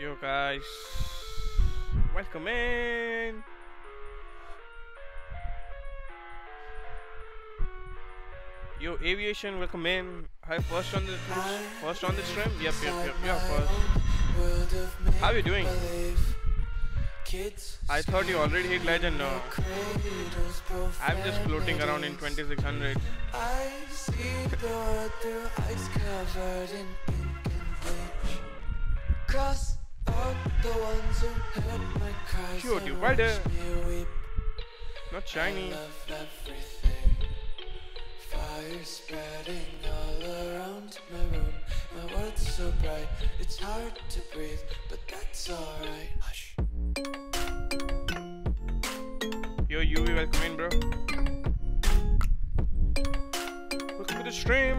Yo guys, welcome in. Yo aviation, welcome in. Hi, first on the stream. Yep. First. How you doing? I thought you already hit legend. No, I'm just floating around in 2600. I see blood through ice covered in pink and bleach. Cross. The ones who heard my cries and watched me weep. Not shiny. I love everything. Fire spreading all around my room. My world's so bright, it's hard to breathe, but that's alright. Hush. Yo, you be welcome in, bro. Welcome to the stream.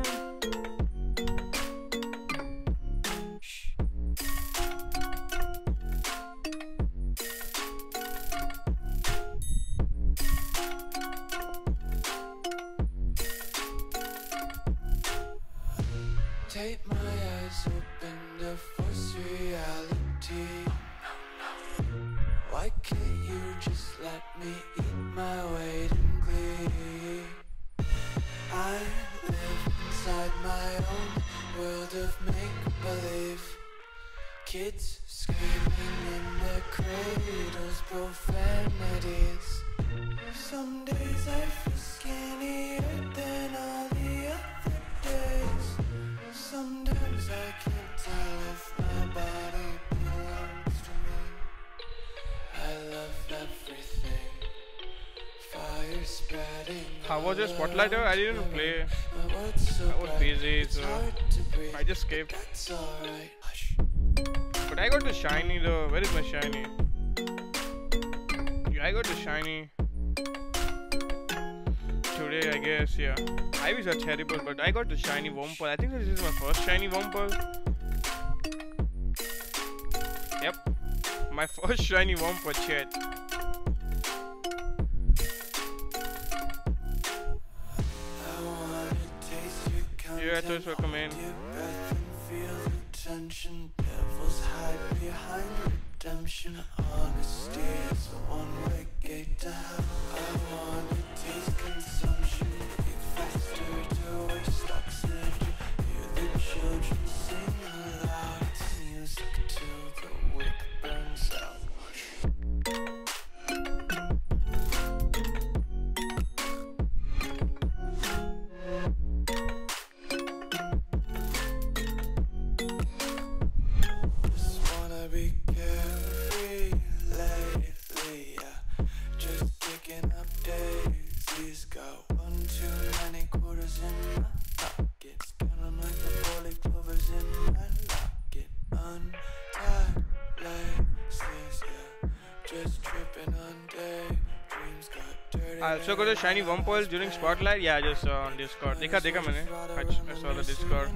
I didn't play. I was busy, so I just skipped. But I got the shiny though. Where is my shiny? Yeah, I got the shiny today, I guess. Yeah. I was a terrible, but I got the shiny Womper. I think this is my first shiny Womper. Yep, my first shiny Womper. Chat. Welcome in. So got a shiny Womper during spotlight. Yeah, I just saw on Discord. Dekha maine. I saw the Discord.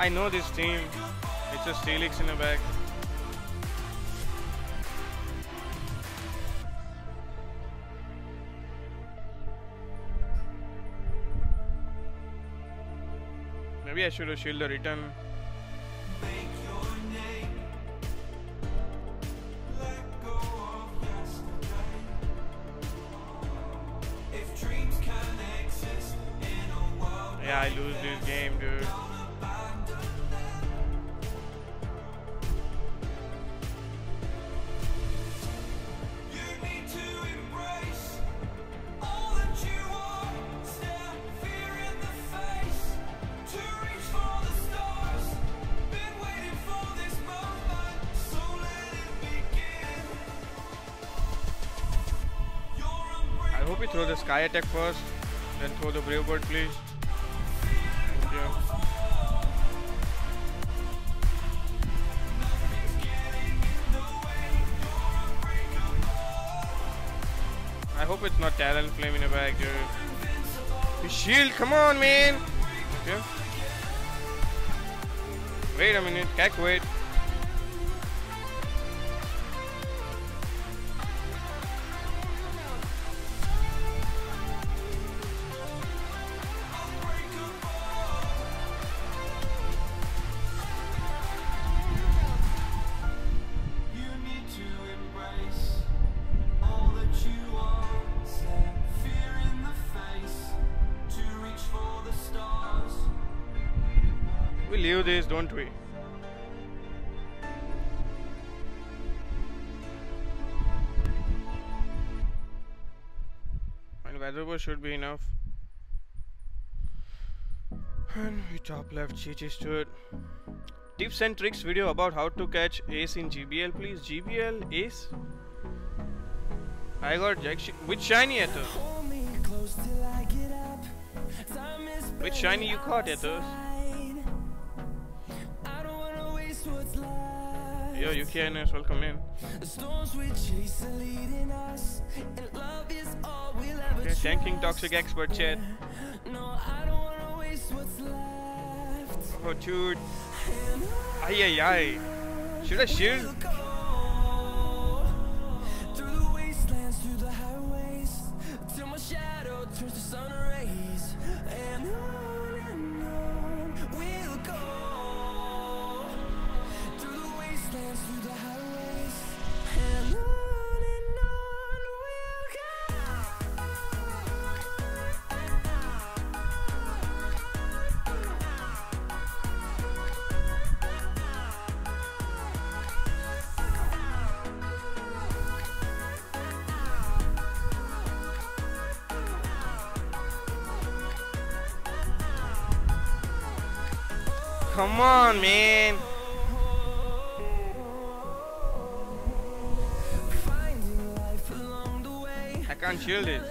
I know this team. It's a Steelix in the back. Maybe I should have shielded the return. Yeah, I lose this game, dude. Throw the sky attack first, then throw the brave bird, please. Thank you. I hope it's not Talonflame in the bag, dude. The shield, come on, man. Okay. Wait a minute, Cack, wait. This, don't we? And weatherboard should be enough. And we top left GG Stewart. Tips and tricks video about how to catch ace in GBL, please. GBL ace. I got jack shit with shiny at us. Which shiny you caught at us? Yo, UKNS, welcome in. Okay, thanking toxic expert chat. Oh, dude. Ay, ay, ay. Should I shield? Come on, man. I can't shield it.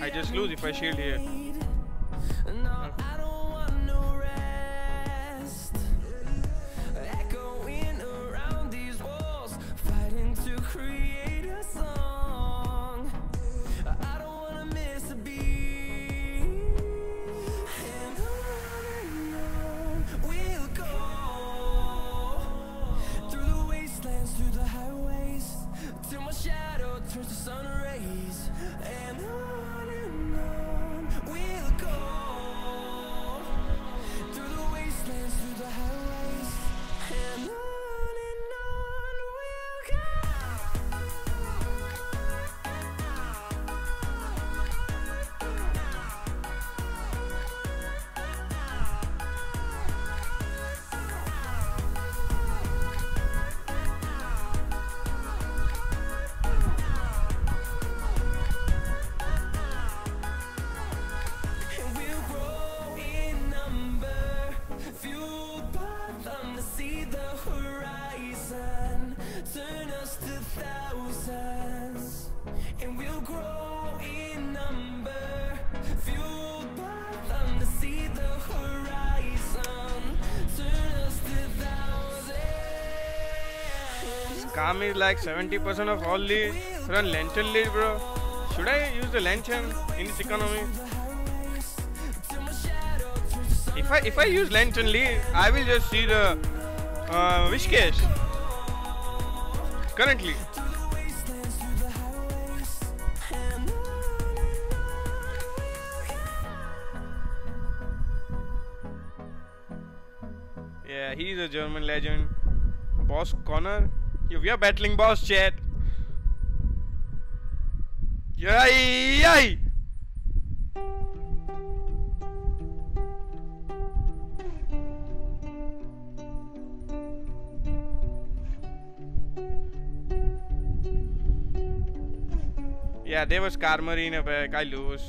I just lose if I shield here. Scam is like 70% of all leads. Run lantern lead, bro. Should I use the lantern in this economy? If if I use Lantern League, I will just see the wish case currently. Yeah, he's a German legend. Boss Connor, we are battling boss chat. Yay! Yay! Yeah, there was Skarmory in a pack. I lose.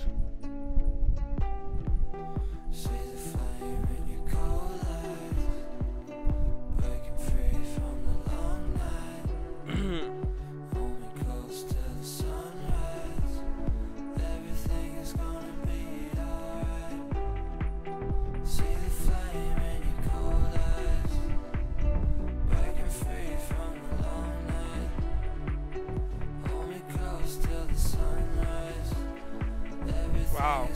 Wow.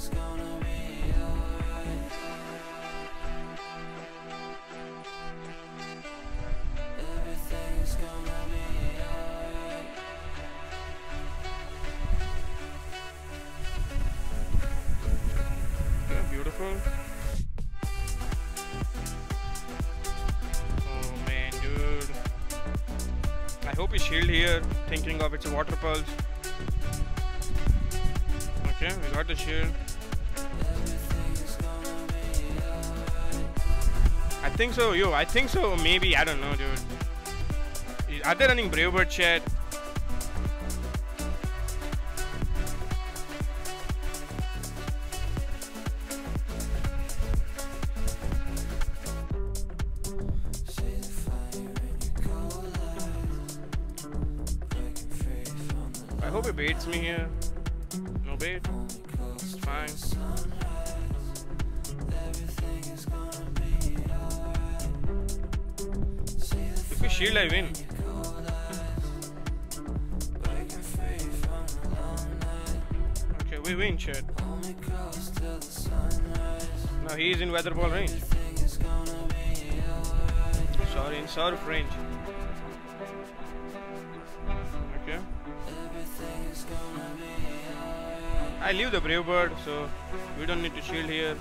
Beautiful. Oh man, dude. I hope it's shield here, thinking of it's a water pulse. Okay, we got the shield. I think so, yo. I think so. Maybe. I don't know, dude. Are they running Brave Bird chat? I hope it baits me here. No bait. It's fine. If we shield, I win. Okay, we win, chat. Now he is in weather ball range. Sorry, in surf range. Okay. I leave the Brave Bird, so we don't need to shield here.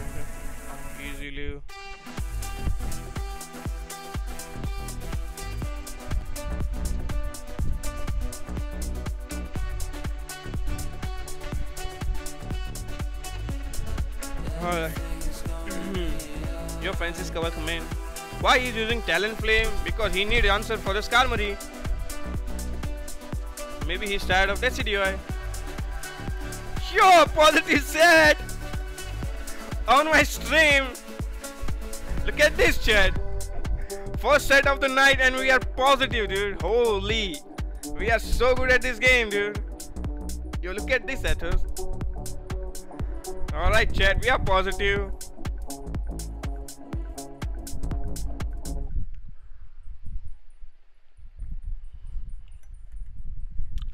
Okay. Easy leave. Alright. Your fences cover command. Why he's using Talonflame? Because he needs answer for the Skarmory. Maybe he's tired of Decidui. Yo, positive set! On my stream! Look at this, chat! First set of the night and we are positive, dude. Holy! We are so good at this game, dude. Yo, look at this at us. Alright, chat, we are positive.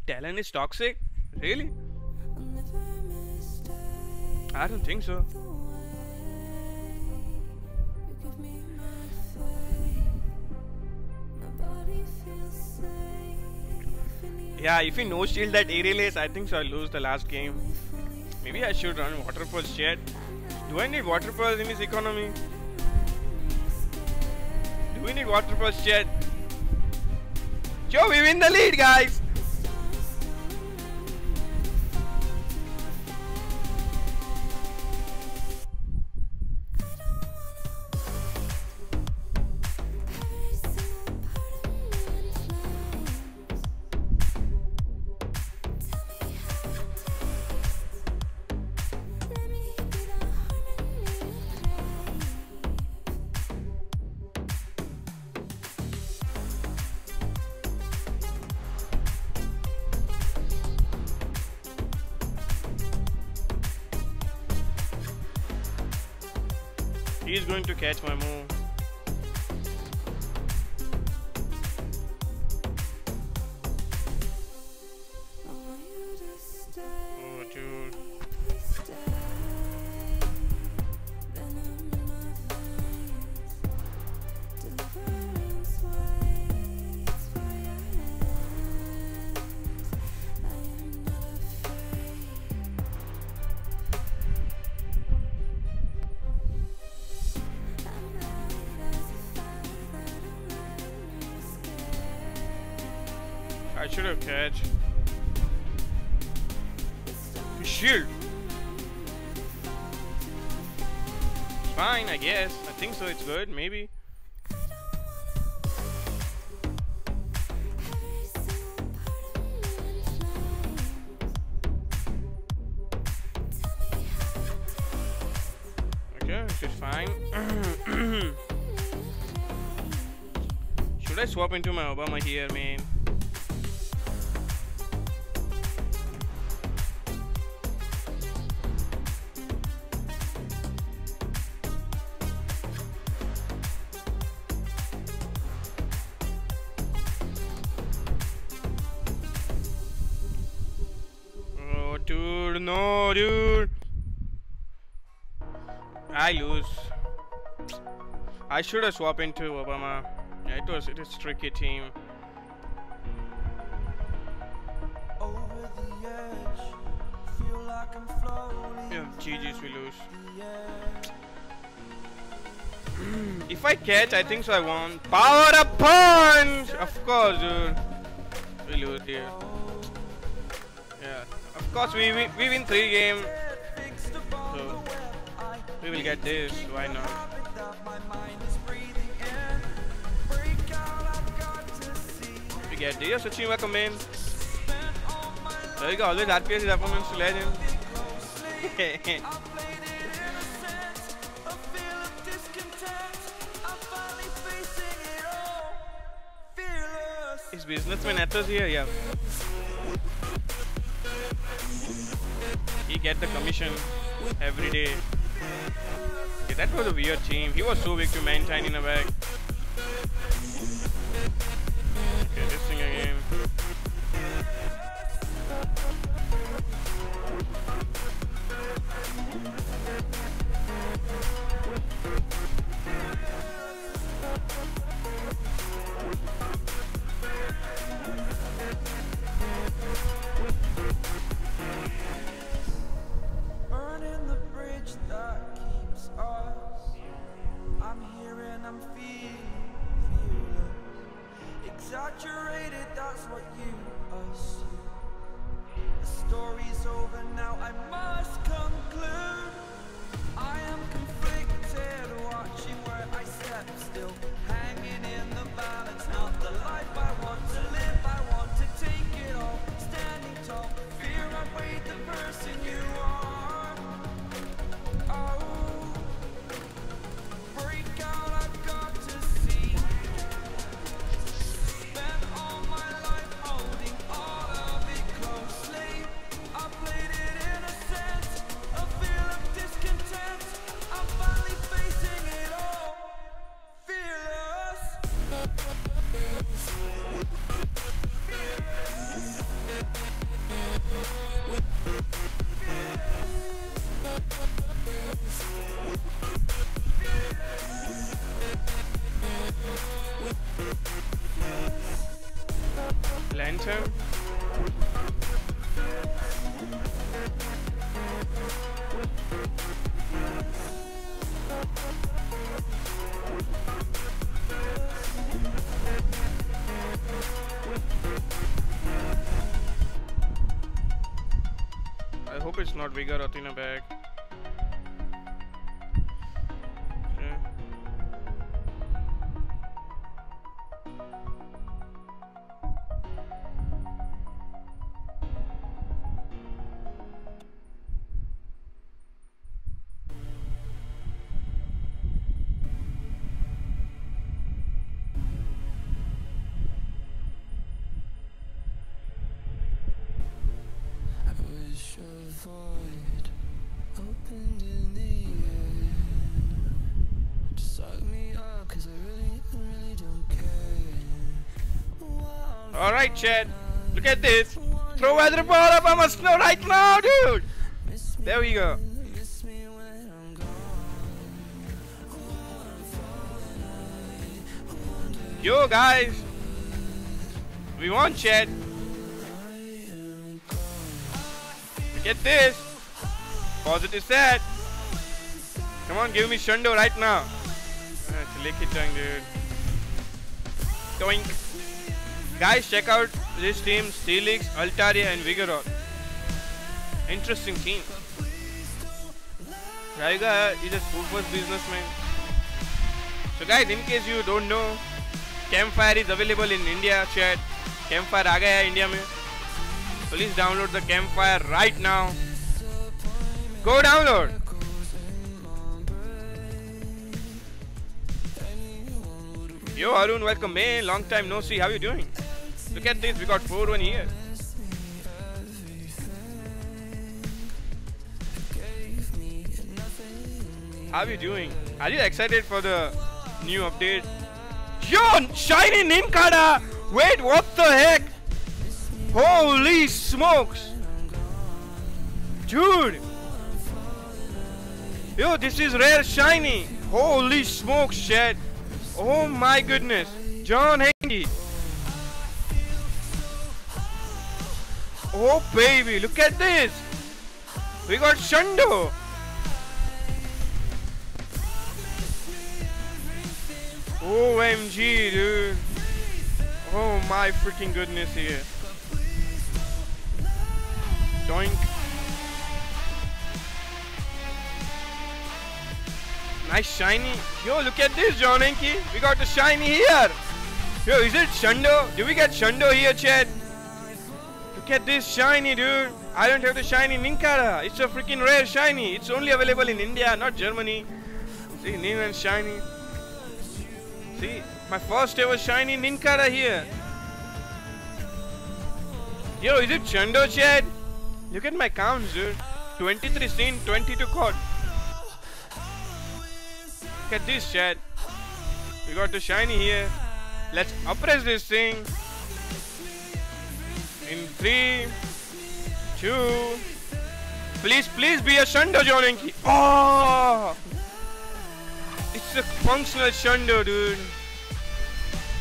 Talon is toxic? Really? I don't think so. Yeah, if he no shield that aerial ace, I think so I lose the last game. Maybe I should run water pulse yet. Do I need water pulse in this economy? Do we need water pulse yet? Yo, we win the lead, guys! He's going to catch my move. Oh, dude. I should have catch. Shoot! Fine, I guess. I think so, it's good, maybe. Okay, should fine. Should I swap into my Obama here, man? No, dude, I lose. I should have swapped into Obama. Yeah, it is tricky team. Over the edge, feel like I'm floating. Yeah, GG's we lose. If I catch, I think so I won. Power up punch! Of course, dude. We lose here. Yeah. Of course, we win 3 games, so we will get this, why not? We get this, achieve a command. There you go, always RPS is opponents to Legend. Is businessman Athos here? Yeah. He get the commission every day. Okay, that was a weird team. He was so weak to Mantine in a bag. Okay, this thing again. Exaggerated, that's what you assume. The story's over now, I must conclude. I am conflicted, watching where I step still. Hanging in the balance, not the life I want to live. I want to take it all, standing tall. Fear I weighed the person you are. Oh, break out, I've got to see. Lantern. I hope it's not Vigoroth in a bag. Alright, chat, look at this. Throw weather ball up Abomasnow right now, dude. There we go. Yo guys, we won, chat. Get this! Positive set! Come on, give me Shundo right now! It's Lickitung, dude. Doink! Guys, check out this team: Steelix, Altaria and Vigoroth. Interesting team. Raiga is a first businessman. So guys, in case you don't know, Campfire is available in India chat. Campfire aa gaya hai India mein. Please download the Campfire right now. Go download. Yo Arun, welcome man. Long time no see. How you doing? Look at this. We got 4-1 here. How you doing? Are you excited for the new update? Yo, shiny Ninkada! Wait, what the heck? Holy smokes! Dude! Yo, this is rare shiny! Holy smokes, shit! Oh my goodness! John Hengi! Oh baby, look at this! We got Shundo! OMG, dude. Oh my freaking goodness here. Doink. Nice shiny. Yo, look at this, John Enki. We got the shiny here. Yo, is it Shundo? Do we get Shundo here, chat? Look at this shiny, dude. I don't have the shiny Ninkara. It's a freaking rare shiny. It's only available in India, not Germany. See, new and shiny. See, my first ever shiny Ninkara here. Yo, is it Shundo, chat? Look at my counts, dude. 23 seen, 22 caught. Look at this, chat. We got the shiny here. Let's uppress this thing. In 3, 2. Please, please be a Shundo, Jonenki. Oh! It's a functional Shundo, dude.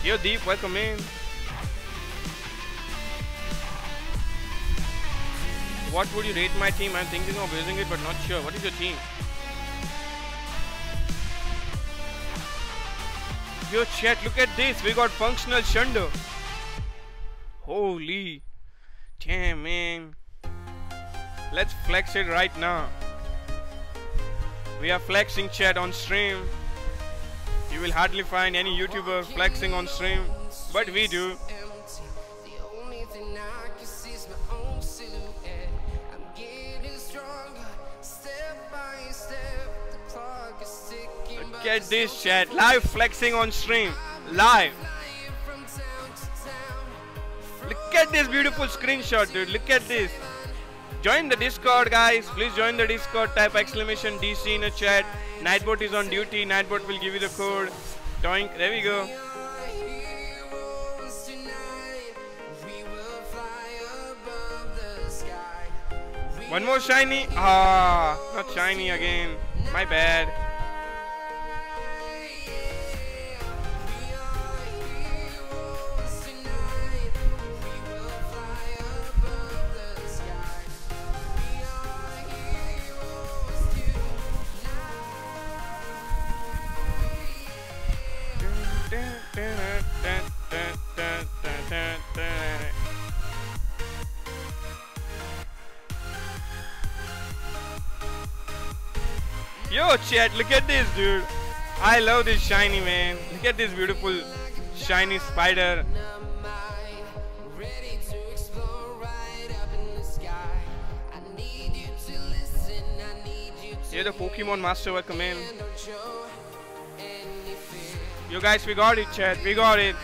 Yo, Deep, welcome in. What would you rate my team? I'm thinking of using it, but not sure. What is your team? Yo, chat, look at this. We got functional Shundo. Holy. Damn, man. Let's flex it right now. We are flexing, chat, on stream. You will hardly find any YouTuber flexing on stream, but we do. Look at this, chat. Live flexing on stream. Live. Look at this beautiful screenshot, dude. Look at this. Join the Discord, guys. Please join the Discord. Type exclamation DC in a chat. Nightbot is on duty. Nightbot will give you the code. Doink. There we go. One more shiny. Ah, not shiny again. My bad. Yo, chat, look at this, dude. I love this shiny, man. Look at this beautiful shiny spider. Here, the Pokemon Master will come in. Yo guys, we got it, chat. We got it.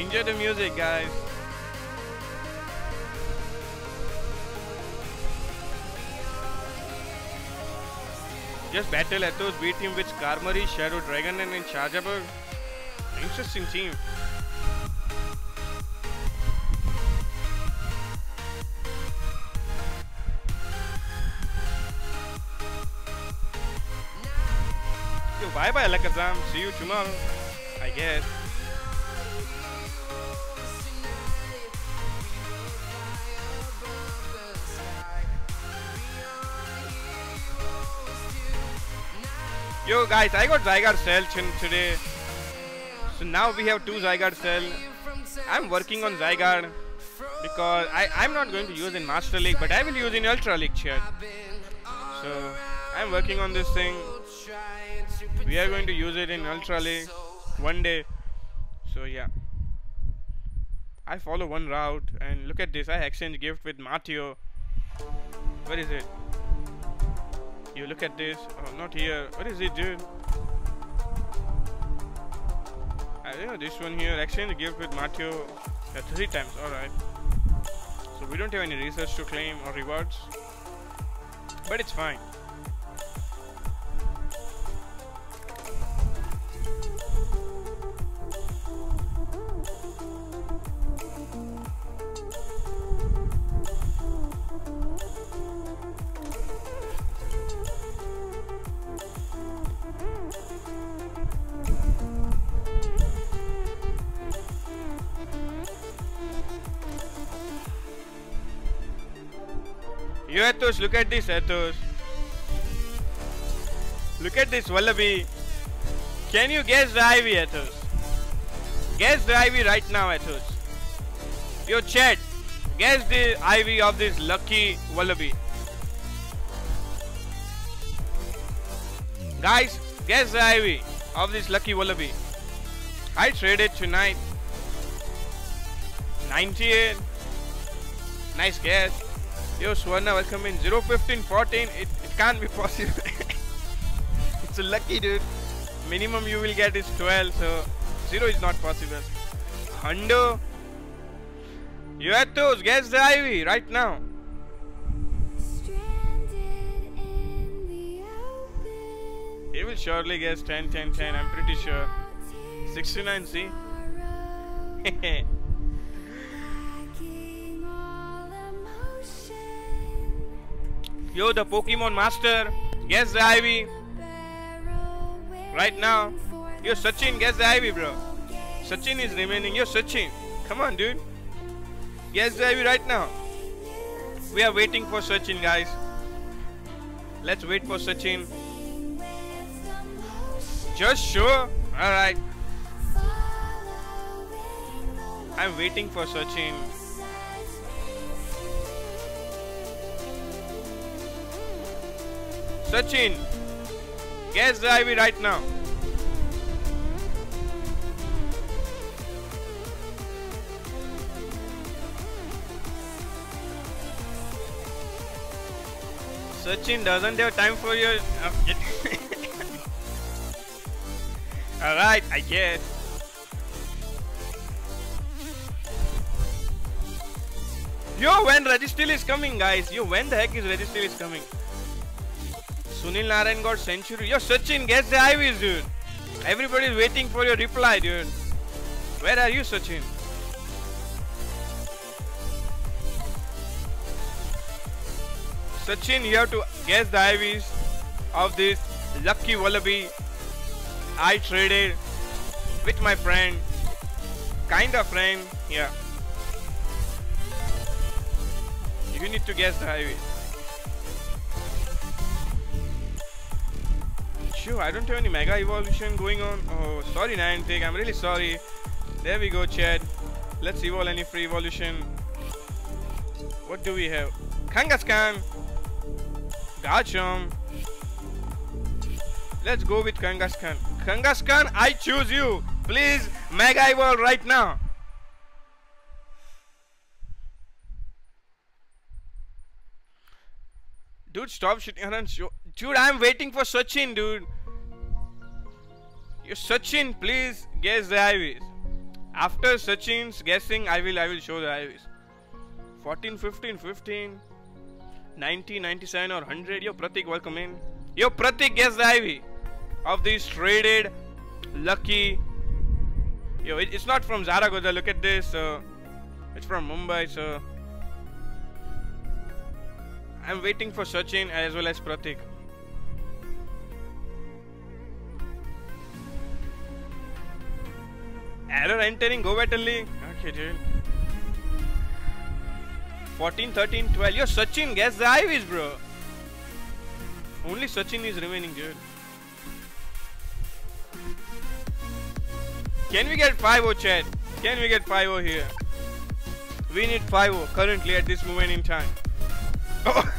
Enjoy the music, guys. Just Battle Ethos beat him with Skarmory, Shadow Dragon and Shahjabar. Interesting team. Yo, bye bye Alakazam, see you tomorrow, I guess. Yo guys, I got Zygarde Cell today. So now we have 2 Zygarde Cell. I'm working on Zygarde because I'm not going to use in Master League, but I will use in Ultra League chat. So I'm working on this thing. We are going to use it in Ultra League one day. So yeah. I follow one route and look at this. I exchange gift with Matteo. Where is it? You look at this. Oh, not here. What is it, dude? I don't know. This one here. Exchange gift with Matteo. Yeah, 3 times. Alright. So we don't have any research to claim or rewards. But it's fine. Yo Ethos, look at this Ethos. Look at this Wallaby. Can you guess the IV Ethos? Guess the IV right now Ethos. Yo chat, guess the IV of this lucky Wallaby. Guys, guess the IV of this lucky Wallaby. I traded tonight. 98. Nice guess. Yo Swarna, welcome in. 0, 15, 14. It can't be possible. It's a lucky dude. Minimum you will get is 12, so 0 is not possible. Hundo, you had those. Guess the IV right now. He will surely guess 10, 10, 10. I'm pretty sure. 69, see. Yo, the Pokemon Master, guess the IV right now. Yo, Sachin, guess the IV, bro. Sachin is remaining. Yo, Sachin, come on, dude. Guess the IV right now. We are waiting for Sachin, guys. Let's wait for Sachin. Just sure. Alright. I'm waiting for Sachin. Sachin, guess the IV right now. Sachin doesn't have time for your... Alright, I guess. Yo, when Registeel is coming, guys? Yo, when the heck is Registeel is coming? Sunil Narayan got century. Yo Sachin, guess the IVs, dude. Everybody's waiting for your reply, dude. Where are you, Sachin? Sachin, you have to guess the IVs of this lucky Wallaby I traded with my friend. Kind of friend, yeah. You need to guess the IVs. I don't have any mega evolution going on. Oh, sorry, Niantic. I'm really sorry. There we go, chat. Let's evolve any free evolution. What do we have? Kangaskhan. Garchomp. Let's go with Kangaskhan. Kangaskhan, I choose you. Please, mega evolve right now. Dude, stop shitting around. Dude, I'm waiting for Sachin, dude. You Sachin, please guess the IVs. After Sachin's guessing, I will show the IVs. 14, 15, 15, 90, 97 or 100. Yo, Pratik, welcome in. Yo, Pratik, guess the IV of these traded lucky. Yo, it's not from Zaragoza. Look at this. It's from Mumbai. So I'm waiting for Sachin as well as Pratik. Error entering, go Battle League. Okay, dude. 14, 13, 12. Yo, Sachin, guess the IVs, bro. Only Sachin is remaining, dude. Can we get 5-0, chat? Can we get 5-0 here? We need 5-0 currently at this moment in time. Oh.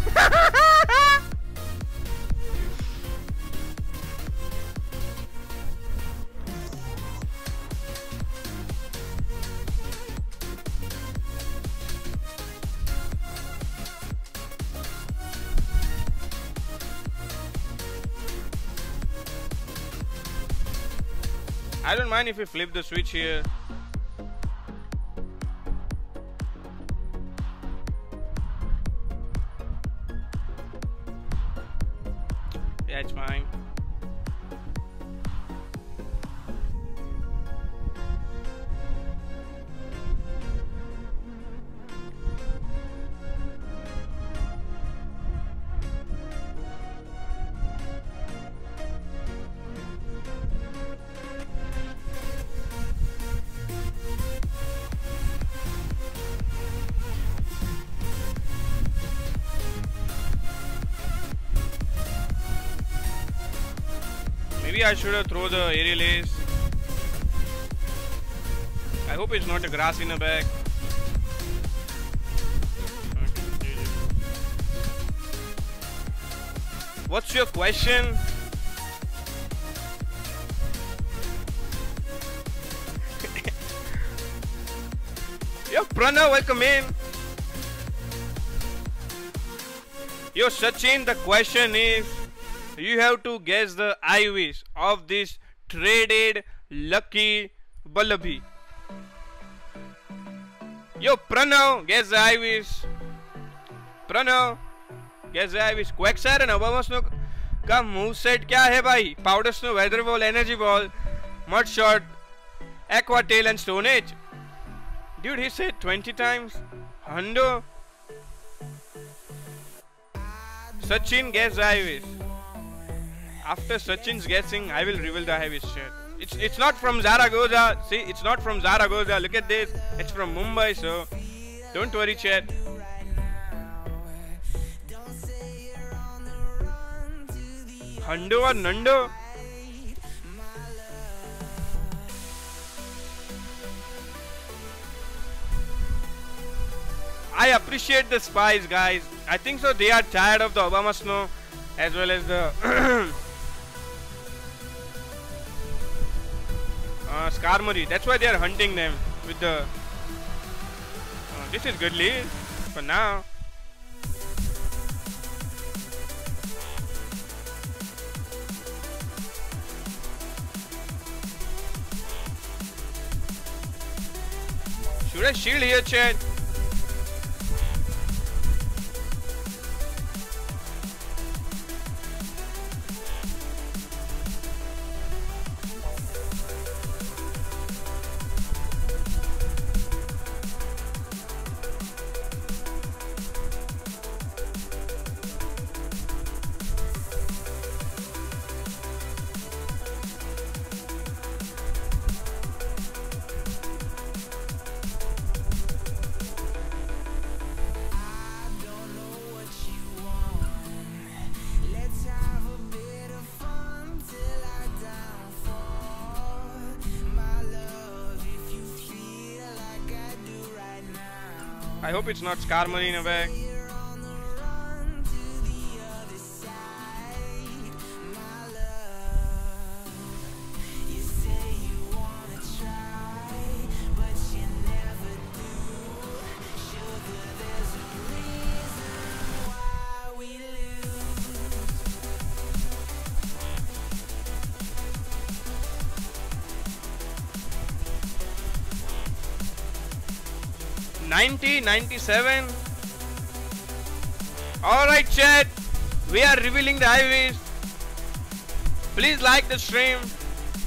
I don't mind if we flip the switch here. Yeah, it's fine. I should have thrown the aerial ace. I hope it's not a grass in the back. What's your question? Yo, Pranav, welcome in. Yo, Sachin, the question is, you have to guess the IVs of this traded lucky Wallaby. Yo, Pranav, guess the IVs. Pranav, guess the IVs. Quagsire and Abomasnow का moveset क्या है भाई? Powder Snow, Weather Ball, Energy Ball, Mud Shot, Aqua Tail and Stone Age. Dude, he said 20 times. Hundo. Sachin, guess the IVs. After Sachin's guessing, I will reveal the heavy shirt. It's not from Zaragoza. See, it's not from Zaragoza. Look at this. It's from Mumbai, so don't worry, chat. Hundo or Nando? I appreciate the spies, guys. I think so they are tired of the Abomasnow as well as the... Skarmory, that's why they are hunting them with the... this is good lead for now. Should I shield here, chat? I hope it's not Skarmory in a bag. Ninety-seven. All right, chat. We are revealing the IVs Please like the stream.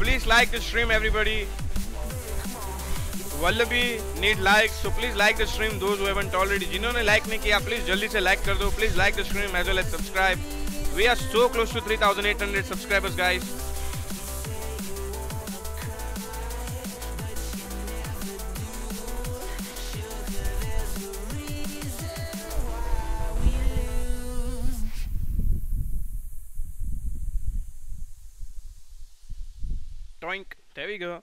Please like the stream, everybody. Wallaby need likes, so please like the stream. Those who haven't already, जिन्होंने like नहीं किया, please जल्दी से like कर दो. Please like the stream as well as subscribe. We are so close to 3,800 subscribers, guys. Toink. There we go.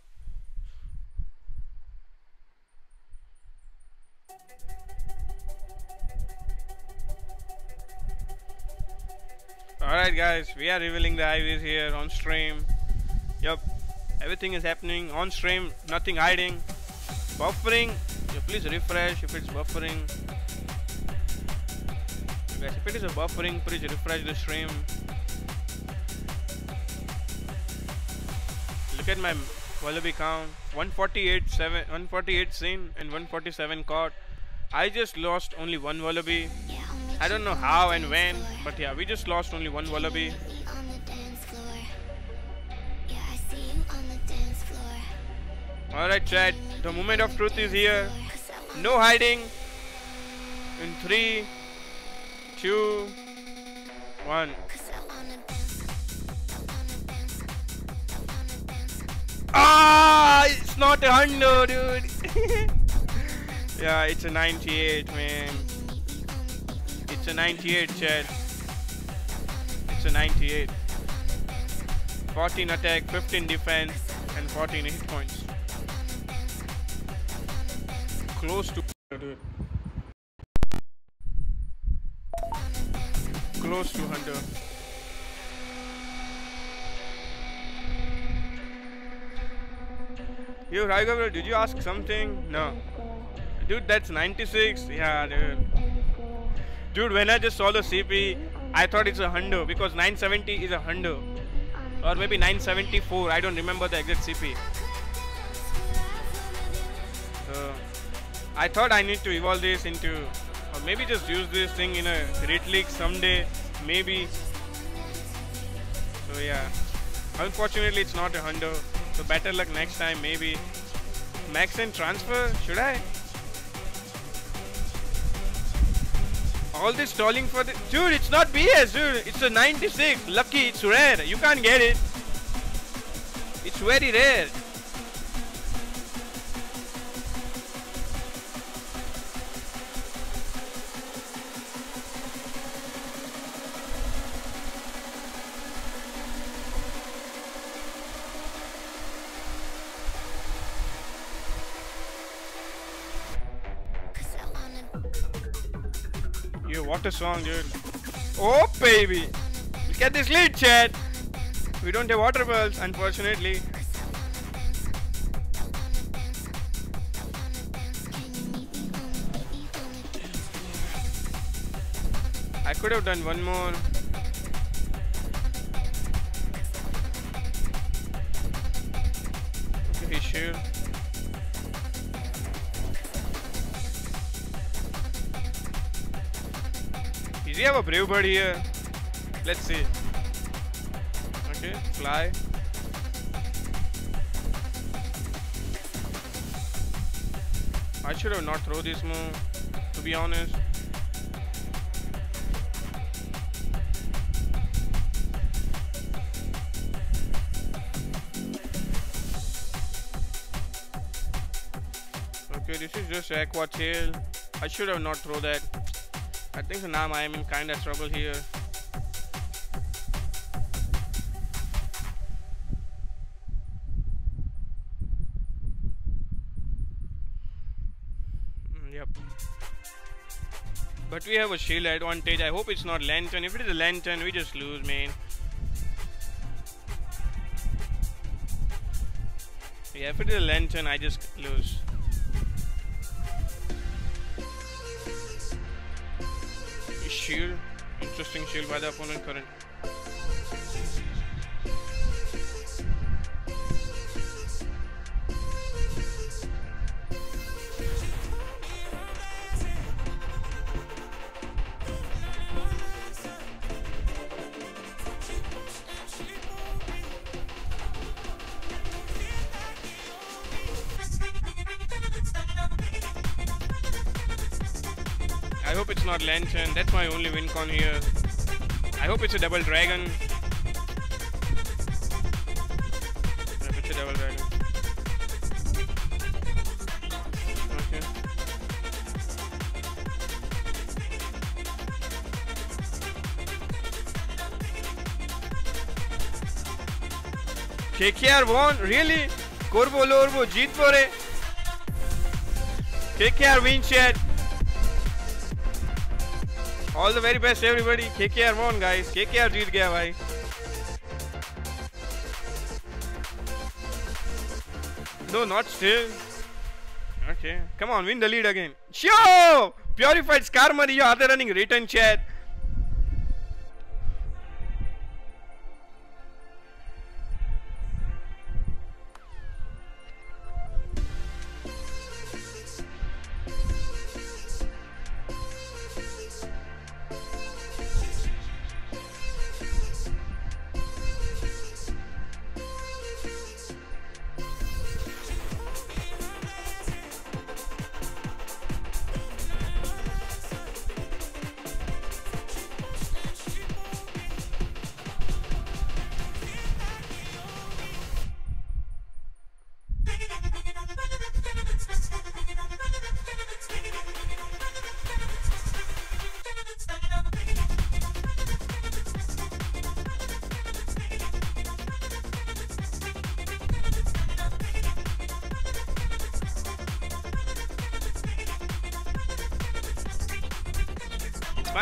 Alright guys, we are revealing the IVs here on stream. Yup, everything is happening on stream, nothing hiding. Buffering, so please refresh if it's buffering. Guys, if it is a buffering, please refresh the stream. Look at my Wallaby count, 148 seen and 147 caught. I just lost only one Wallaby. I don't know how and when, but yeah, we just lost only one Wallaby. Alright chat, the moment of truth is here. No hiding. In 3, 2, 1. Ah, it's not 100, dude. Yeah, it's a 98, man. It's a 98, chat. It's a 98. 14 attack, 15 defense, and 14 hit points. Close to, dude. Close to 100. Yo, Raiga, did you ask something? No. Dude, that's 96. Yeah, dude. Dude, when I just saw the CP, I thought it's a hundo because 970 is a hundo, or maybe 974. I don't remember the exact CP. So I thought I need to evolve this into, or maybe just use this thing in a Great League someday, maybe. So yeah, unfortunately it's not a hundo. So better luck next time, maybe. Max and transfer? Should I? All this stalling for the dude, it's not BS, dude. It's a 96. Lucky, it's rare. You can't get it. It's very rare. What a song, dude. Oh baby, look at this lead, chat. We don't have water balls, unfortunately. I could have done one more. Okay, sure. We have a brave bird here. Let's see. Okay, fly. I should have not thrown this move, to be honest. Okay, this is just aqua tail. I should have not thrown that. I think now I am in kind of trouble here. Yep. But we have a shield advantage. I hope it's not Lantern. If it is a Lantern, we just lose, man. Yeah, if it is a Lantern, I just lose. Shield, interesting shield by the opponent current. I hope it's not Lantern. That's my only win con here. I hope it's a double dragon. I hope it's a double dragon. Okay. KKR won? Really? Corvo Lorvo, jeet pore. KKR win chat. All the very best everybody. KKR won guys. KKR jeet gaya bhai. No, not still. Okay. Come on, win the lead again. Yo! Purified Skarmory, your other running return chat.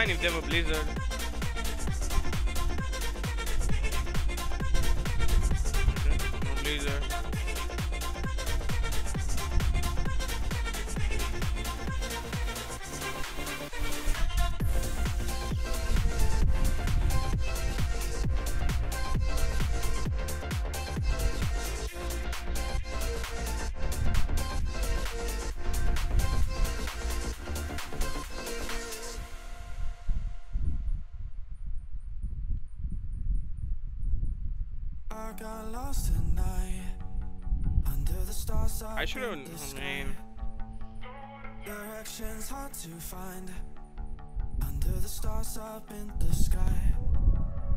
If they have a blizzard. Okay, no blizzard. I should have named. Directions hard to find under the stars up in the sky.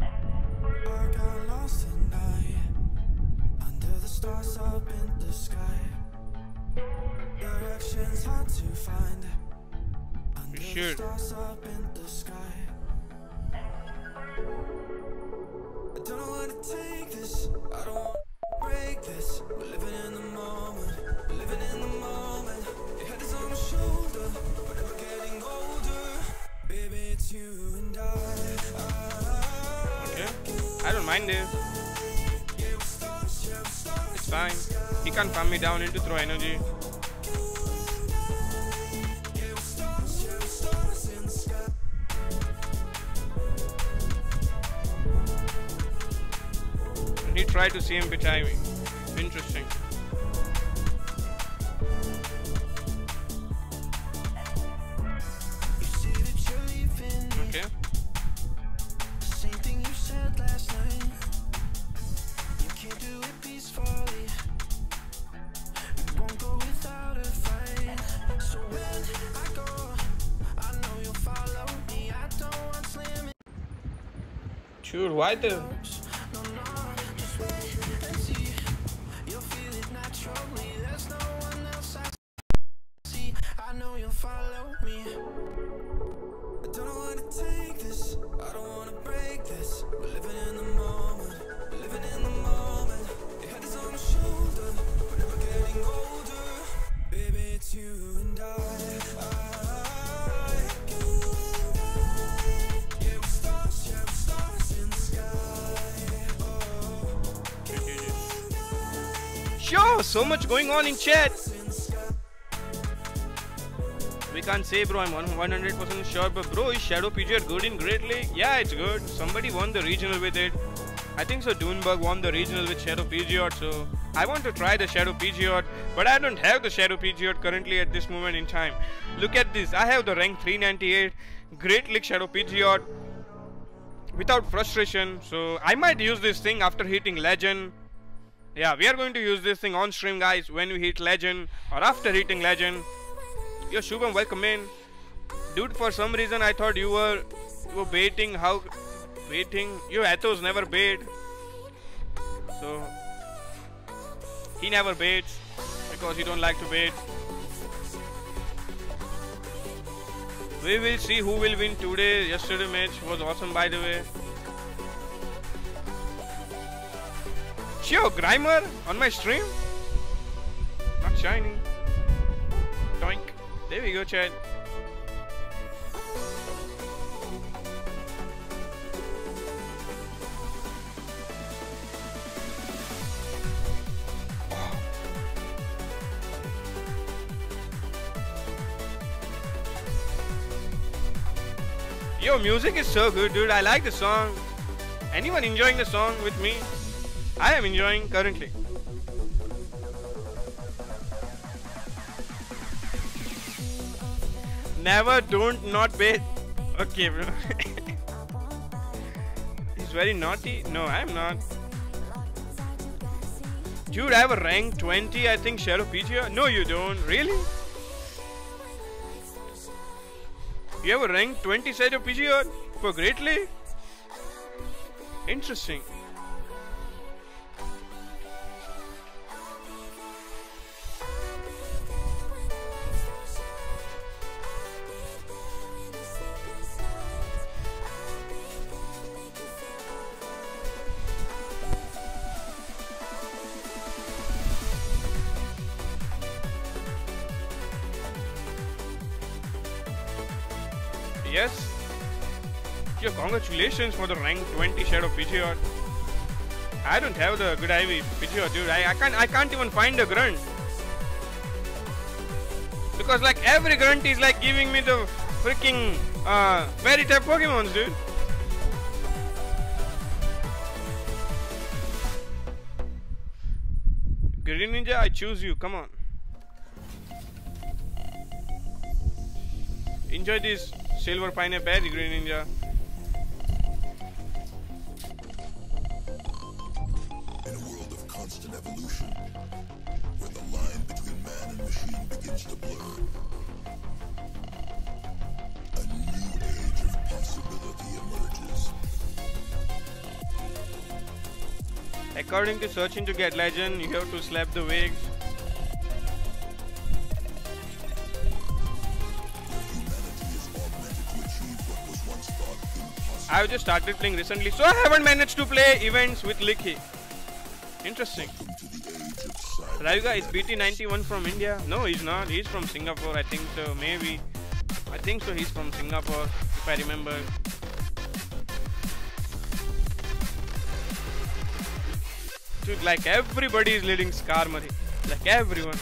I got lost at night under the stars up in the sky. Directions hard to find under the stars up in the sky. I don't know how to take this. I don't want to break this. We're living in the moment. Living in the moment. Your head is on my shoulder, but we're getting older. Baby, it's you and I. Okay. I don't mind it. It's fine. He can calm me down into throw energy. He tried to see him timing. Interesting. Dude, why the... So much going on in chat. We can't say bro, I'm 100% sure, but bro, is Shadow Pidgeot good in Great League? Yeah, it's good. Somebody won the regional with it. I think so Dunebug won the regional with Shadow Pidgeot, so I want to try the Shadow Pidgeot, but I don't have the Shadow Pidgeot currently at this moment in time. Look at this, I have the rank 398 Great League Shadow Pidgeot without frustration, so I might use this thing after hitting Legend. Yeah, we are going to use this thing on stream guys when we hit Legend or after hitting Legend. Yo Shubham, welcome in. Dude, for some reason I thought you were baiting. How baiting? You Athos never bait. So he never baits because he don't like to bait. We will see who will win today. Yesterday match was awesome, by the way. Yo, Grimer on my stream? Not shiny. Doink. There we go, chat. Yo, music is so good, dude. I like the song. Anyone enjoying the song with me? I am enjoying currently. Never, don't, not bait. Okay, bro. He's very naughty. No, I'm not. Dude, I have a rank 20, I think, Shadow Pidgeot. No, you don't. Really? You have a rank 20 Shadow Pidgeot for Great League? Interesting. Yes. Yo, congratulations for the rank 20 Shadow Pidgeot. I don't have the good IV Pidgeot, dude. I can't even find the grunt. Because like every grunt is like giving me the freaking fairy type Pokemons, dude. Green Ninja, I choose you, come on. Enjoy this. Silver Pineapple Berry, Green Ninja. In a world of constant evolution, where the line between man and machine begins to blur, a new age of possibility emerges. According to Searching to Get Legend, you have to slap the wigs. I've just started playing recently, so I haven't managed to play events with Licky. Interesting. Raviga is BT91 from India? No, he's not. He's from Singapore, I think so. Maybe. I think so. He's from Singapore, if I remember. Dude, like everybody is leading Skarmory. Like everyone.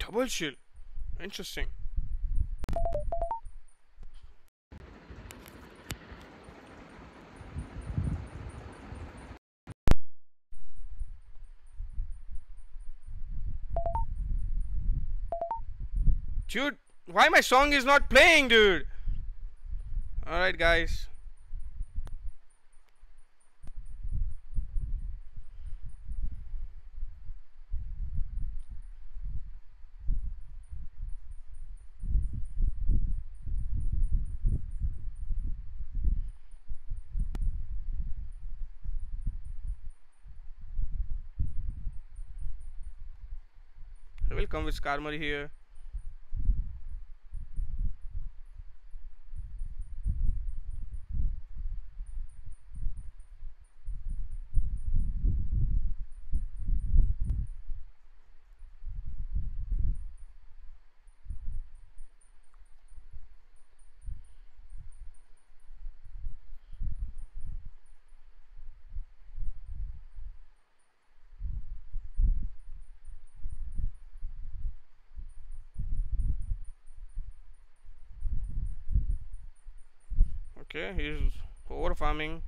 Double shield. Interesting. Dude, why my song is not playing, dude? Alright, guys. will come with Skarmory here. Okay, he's over farming.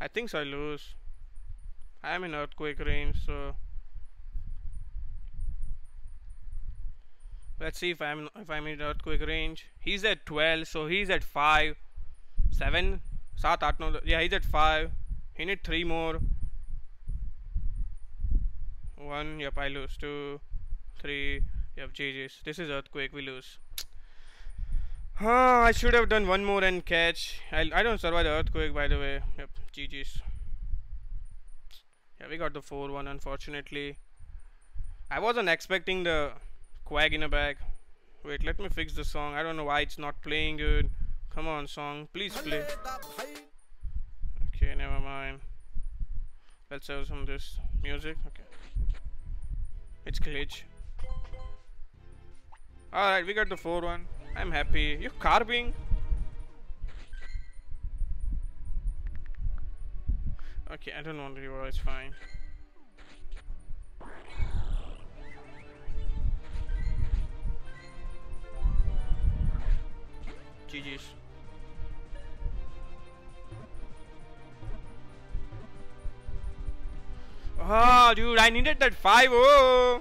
I think so I lose. I am in earthquake range, so let's see if I'm in earthquake range. He's at 12, so he's at 5, 7. 7, 8, 9, yeah, he's at 5. He need 3 more. 1, yep, I lose. 2, 3, yep, GG's. This is earthquake, we lose. I should have done one more and catch. I don't survive the earthquake, by the way. Yep, GG's. Yeah, we got the 4-1, unfortunately. I wasn't expecting the Quag in a bag. Wait, let me fix the song. I don't know why it's not playing good. Come on, song, please play. Okay, never mind. Let's have some of this music. Okay, it's glitch. Alright, we got the 4-1. I'm happy. You're carving. Okay, I don't want to reroll, it's fine. GG's. Oh, dude, I needed that 5-0.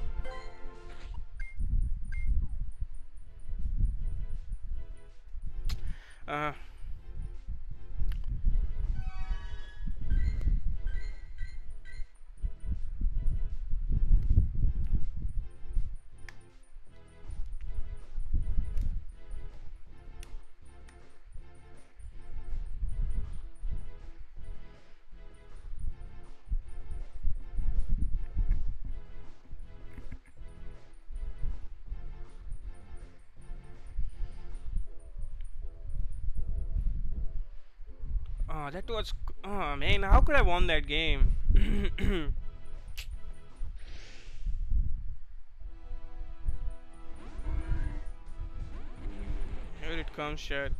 That was, oh man, how could I won that game? Here it comes, shit.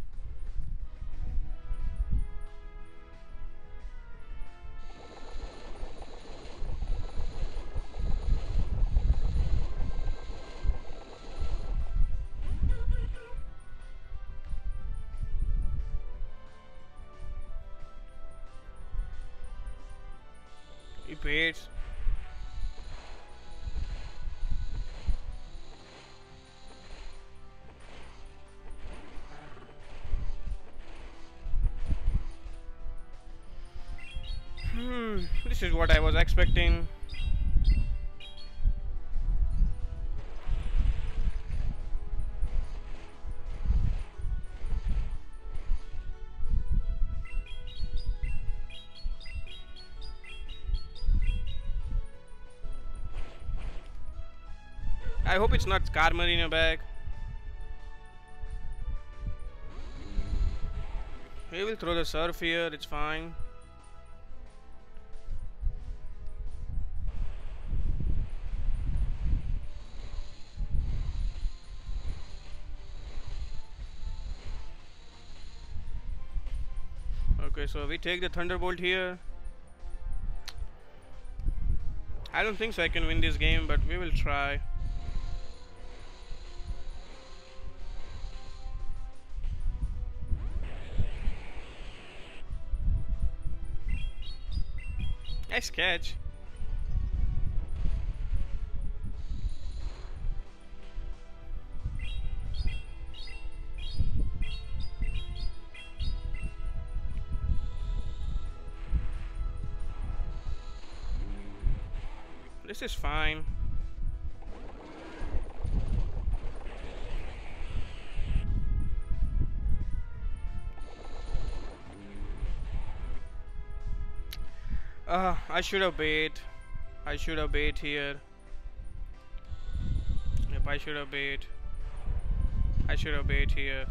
Wait. This is what I was expecting. I hope it's not Skarmory in your bag. He will throw the surf here, it's fine. Okay, so we take the Thunderbolt here. I don't think so I can win this game, but we will try. Nice catch. This is fine. I should have bait. I should have bait here. Yep, I should have bait. I should have bait here.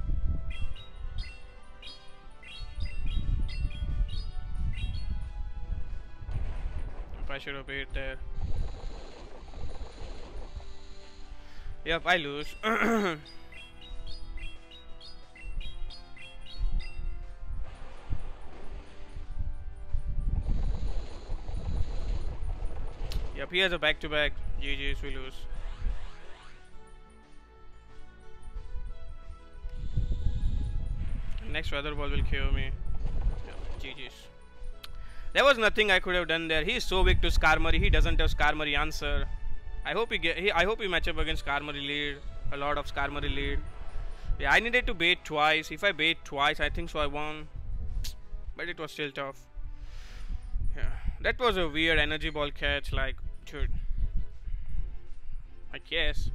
Yep, I should have bait there. Yep, I lose. Yep, he has a back-to-back. GG's, we lose. Next weather ball will kill me. Yep, GG's. There was nothing I could have done there. He is so weak to Skarmory. He doesn't have Skarmory answer. I hope he I hope he match up against Skarmory lead. A lot of Skarmory lead. Yeah, I needed to bait twice. If I bait twice, I think so I won. But it was still tough. Yeah, that was a weird energy ball catch. Like, dude, I guess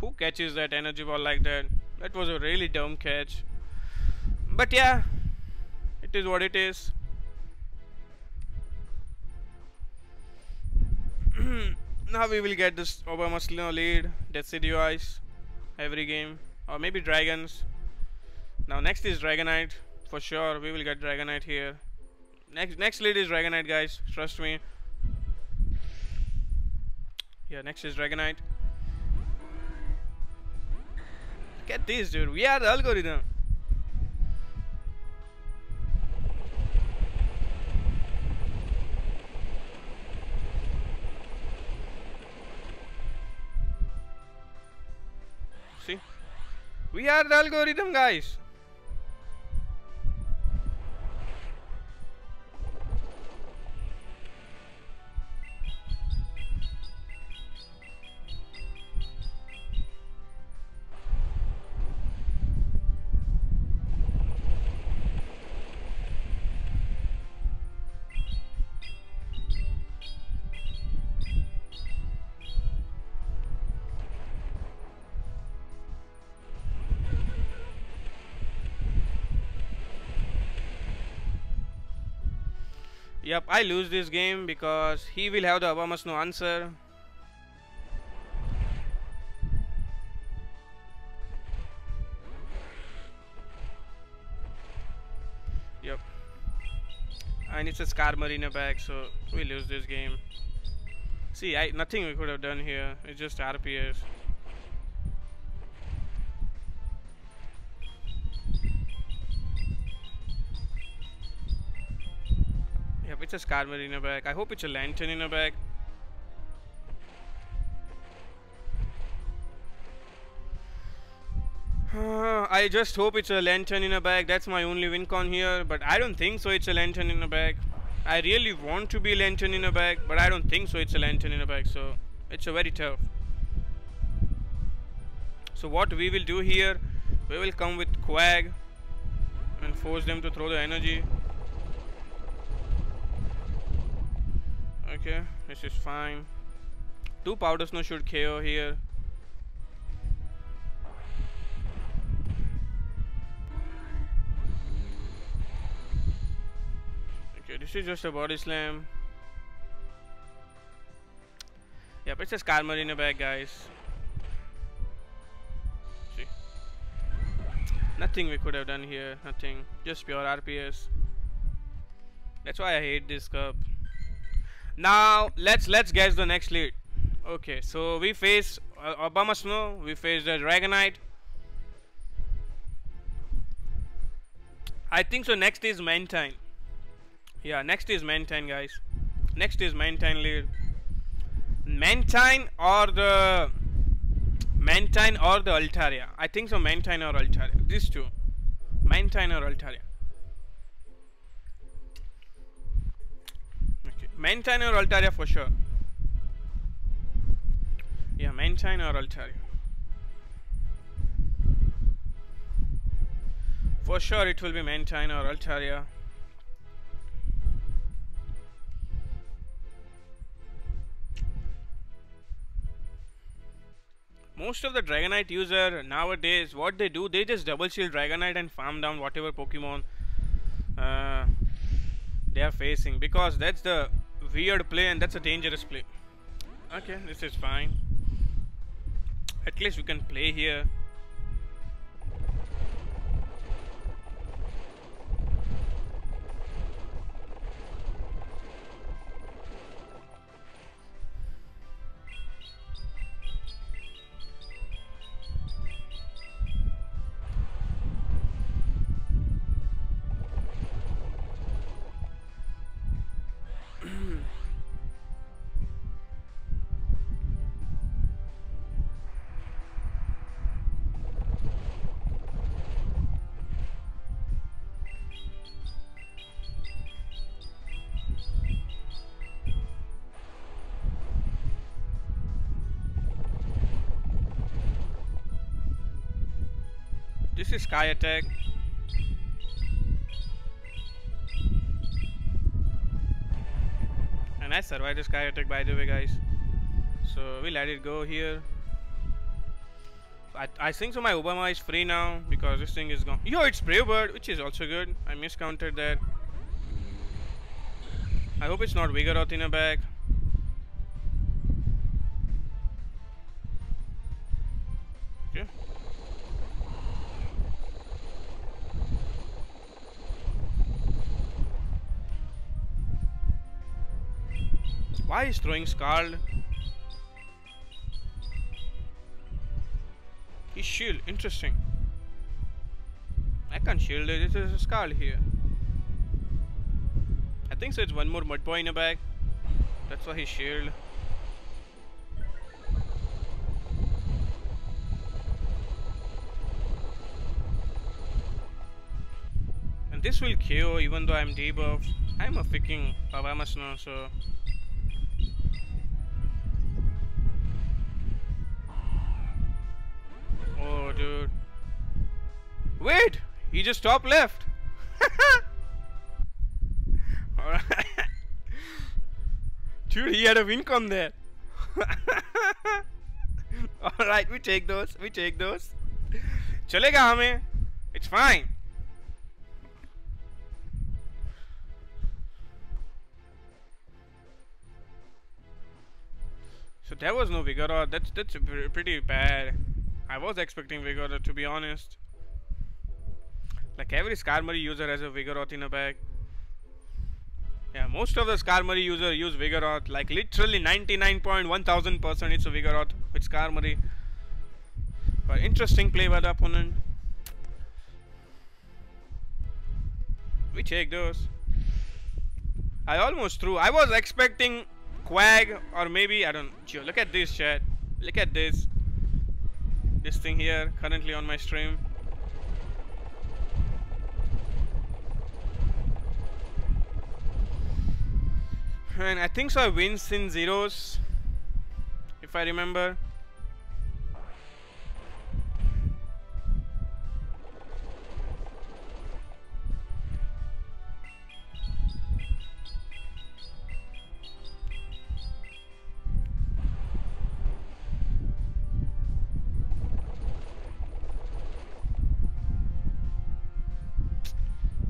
who catches that energy ball like that? That was a really dumb catch, but yeah, it is what it is. Now we will get this Abomasnow lead, Decidueye Ice every game, or maybe Dragons. Now next is Dragonite for sure. We will get Dragonite here. Next lead is Dragonite, guys, trust me. Yeah, next is Dragonite. Look at this, dude. We are the algorithm. See? We are the algorithm, guys. Yep, I lose this game because he will have the Abomasnow answer. Yep. And it's a Skarmory in a bag, so we lose this game. See, nothing we could have done here. It's just RPS. It's a Skarmory in a bag. I hope it's a Lantern in a bag. I just hope it's a Lantern in a bag. That's my only win con here. But I don't think so it's a Lantern in a bag. I really want to be a Lantern in a bag, but I don't think so it's a Lantern in a bag. So it's a very tough. So what we will do here, we will come with Quag and force them to throw the energy. Okay, this is fine. Two Powder Snow should KO here. Okay, this is just a Body Slam. Yep, it's a Skarmory in a bag, guys. See? Nothing we could have done here, nothing. Just pure RPS. That's why I hate this cup. Now let's guess the next lead. Okay, so we face Abomasnow, we face the Dragonite. I think so. Next is Mantine. Yeah, next is Mantine, guys. Next is Mantine lead. Mantine or the Altaria. I think so. Mantine or Altaria. These two. Mantine or Altaria. Mantine or Altaria for sure. Yeah, Mantine or Altaria. For sure it will be Mantine or Altaria. Most of the Dragonite user nowadays, what they do, they just double shield Dragonite and farm down whatever Pokemon they are facing, because that's the weird play and that's a dangerous play. Okay, this is fine. At least we can play here. This is Sky Attack. And I survived the Sky Attack, by the way, guys. So we let it go here. I think so my Obama is free now because this thing is gone. Yo, it's Brave Bird, which is also good. I miscounted that. I hope it's not Vigoroth in a bag. Why is throwing Scald? He shield, interesting. I can't shield it, there's a Scald here. I think so it's one more Mudboy in a bag. That's why he shield. And this will KO even though I'm debuffed. I'm a freaking Abomasnow, so dude. Wait! He just top left! Alright. Dude, he had a win con there. Alright, we take those. We take those. Chalega hame. It's fine. So there was no Vigoroth. That's pretty bad. I was expecting Vigoroth, to be honest. Like every Skarmory user has a Vigoroth in a bag. Yeah, most of the Skarmory user use Vigoroth. Like literally 99.1000% it's a Vigoroth with Skarmory. But interesting play by the opponent. We take those. I almost threw. I was expecting Quag or maybe I don't. Look at this chat. Look at this. This thing here, currently on my stream. And I think so I win in zeros, if I remember.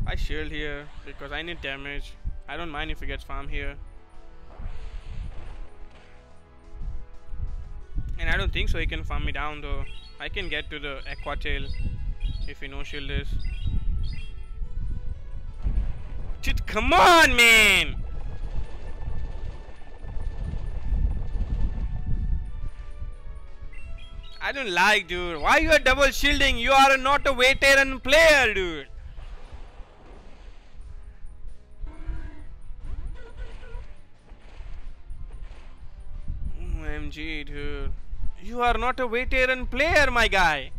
I shield here because I need damage. I don't mind if he gets farm here. And I don't think so he can farm me down though. I can get to the Aqua Tail if he no shield is. Dude, come on, man! I don't like, dude. Why you are double shielding? You are not a veteran player, dude. MG, dude, you are not a veteran player, my guy.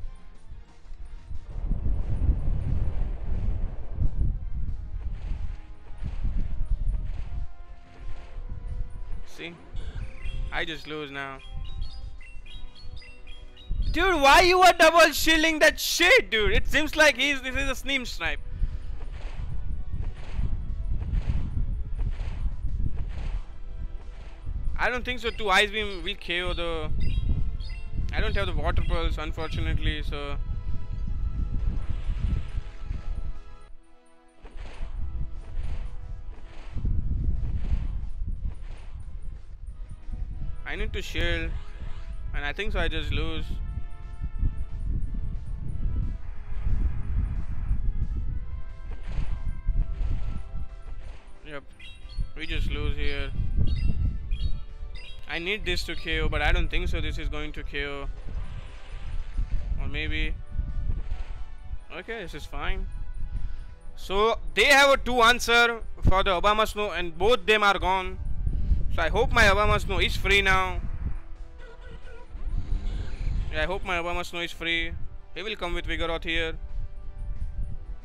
See, I just lose now, dude. Why you are double shielding that shit, dude? It seems like this is a sneam snipe. I don't think so. 2 Ice Beam will KO though. I don't have the Water Pulse, unfortunately, so. I need to shield, and I think so I just lose. Yep, we just lose here. I need this to KO, but I don't think so this is going to KO. Or maybe. Okay, this is fine. So they have a 2 answer for the Abomasnow, and both them are gone. So I hope my Abomasnow is free now. Yeah, I hope my Abomasnow is free. He will come with Vigoroth here.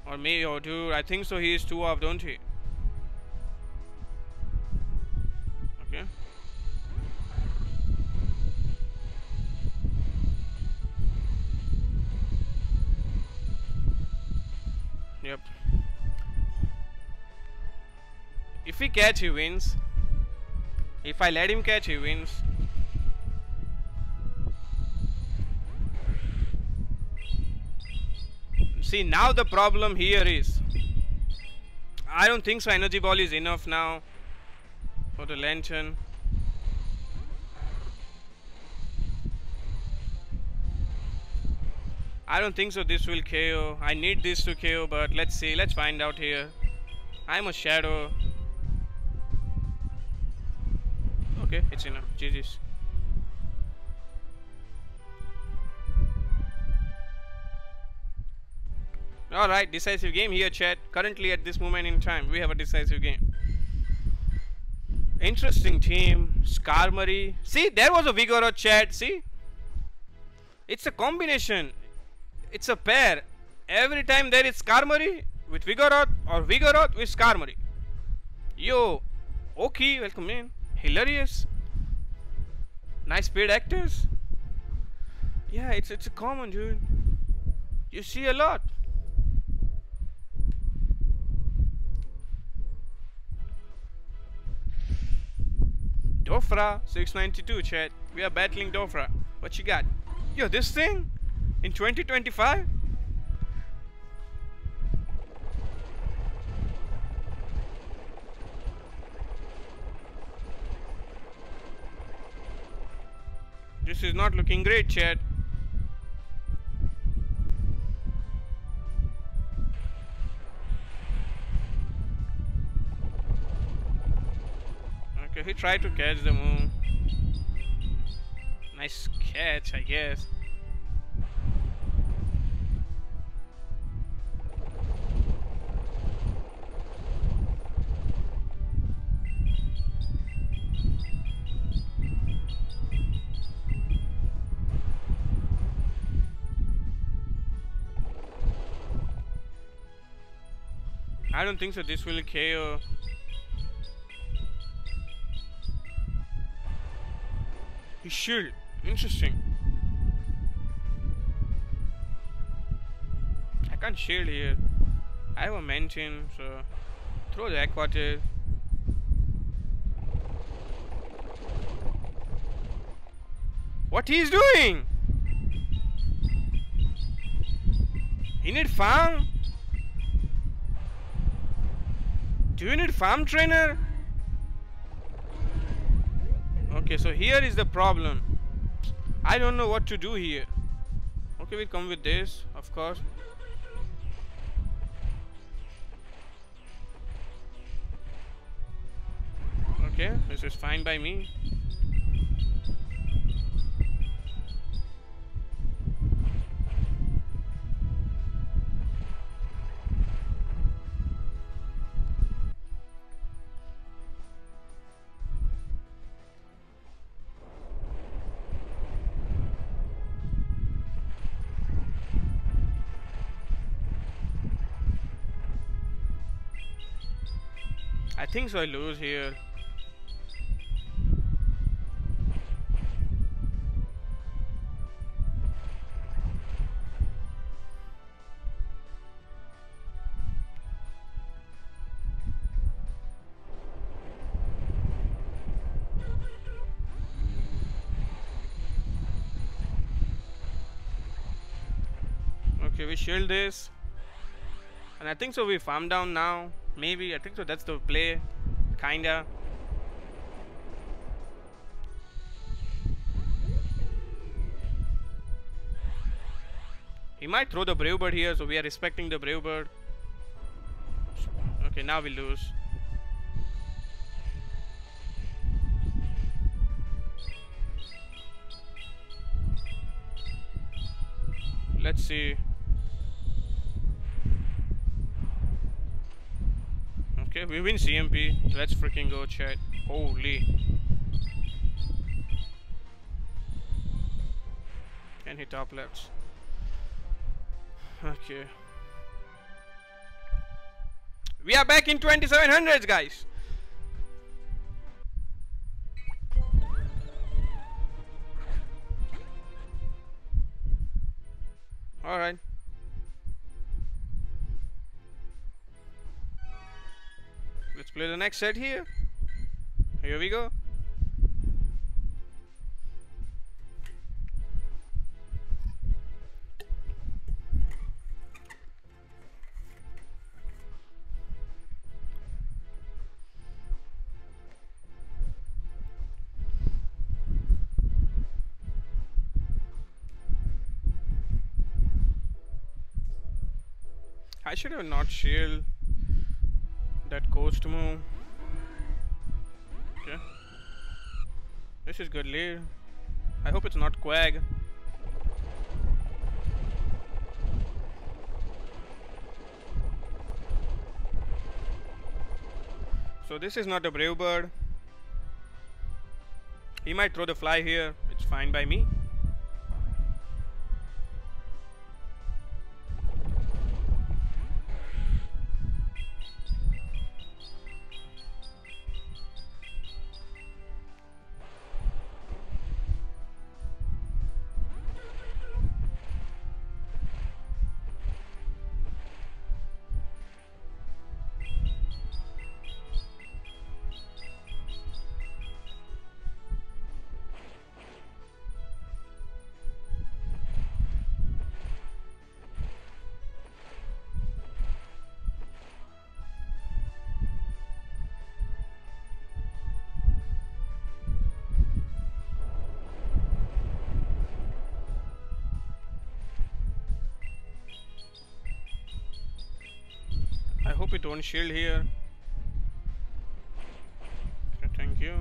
Or maybe, or dude, I think so he is 2 off, don't he? Okay. Yep. If he catch, he wins. If I let him catch, he wins. See, now the problem here is, I don't think so energy ball is enough now for the lantern. I don't think so this will KO. I need this to KO, but let's see, let's find out here. I'm a shadow. Okay, it's enough. GG's. Alright, decisive game here, chat. Currently at this moment in time, we have a decisive game. Interesting team. Skarmory. See, there was a Vigoroth, chat. See? It's a combination. It's a pair. Every time there is Skarmory with Vigoroth or Vigoroth with Skarmory. Yo, okay, welcome in. Hilarious. Nice paid actors. Yeah, it's a common, dude. You see a lot. Dofra 692, chat. We are battling Dofra. What you got? Yo, this thing? In 2025? This is not looking great, chat. Okay, he tried to catch the moon. Nice catch, I guess. I don't think so this will KO. He should. Interesting. I can't shield here. I have a Mantine, so throw the aqua tail. What he's doing? He need farm? Do you need farm trainer? Okay, so here is the problem. I don't know what to do here. Okay, we come with this, of course. Okay, this is fine by me. I think so I lose here. Okay, we shield this. And I think so we farm down now. Maybe, I think so that's the play, kinda. He might throw the Brave Bird here, so we are respecting the Brave Bird. Okay, now we lose. Let's see. Okay, we win CMP. Let's freaking go, chat. Holy. And he top left. Okay. We are back in 2700s, guys. All right. Let's play the next set here. Here we go. I should have not shield that coast move. Okay. This is good lead. I hope it's not Quag. So this is not a Brave Bird. He might throw the fly here. It's fine by me. We don't shield here. Okay, thank you.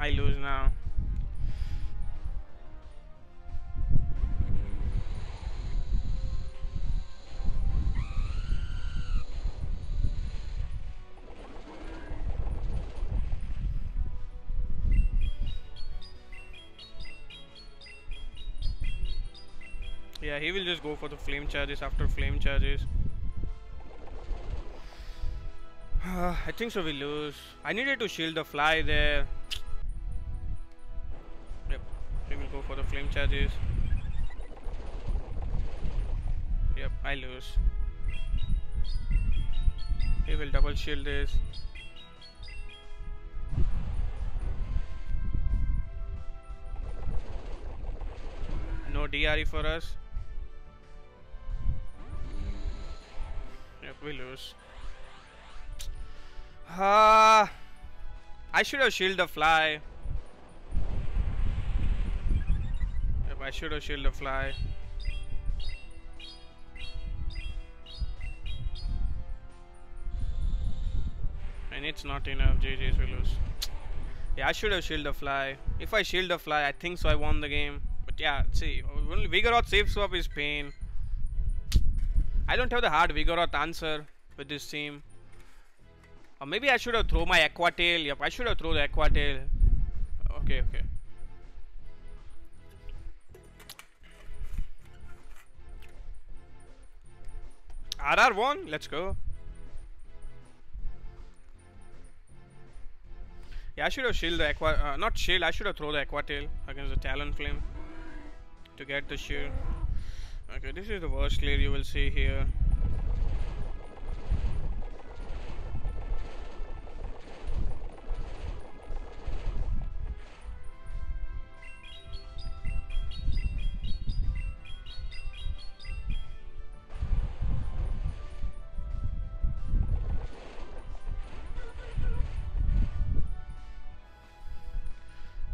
I lose now. Yeah, he will just go for the flame charges after flame charges. I think so we lose. I needed to shield the fly there. Yep, he will go for the flame charges. Yep, I lose. He will double shield this. No DRE for us. We lose. I should have shielded the fly. Yep, I should have shielded the fly. And it's not enough. GG's, we lose. Yeah, I should have shielded the fly. If I shield the fly, I think so I won the game. But yeah, see, only Vigoroth safe swap is pain. I don't have the hard Vigoroth answer with this team. Or maybe I should have thrown my Aqua Tail. Yep, I should have thrown the Aqua Tail. Okay, okay. RR1, let's go. Yeah, I should have shielded the Aqua... not shield, I should have thrown the Aqua Tail against the Talonflame to get the shield. Okay, this is the worst clear you will see here.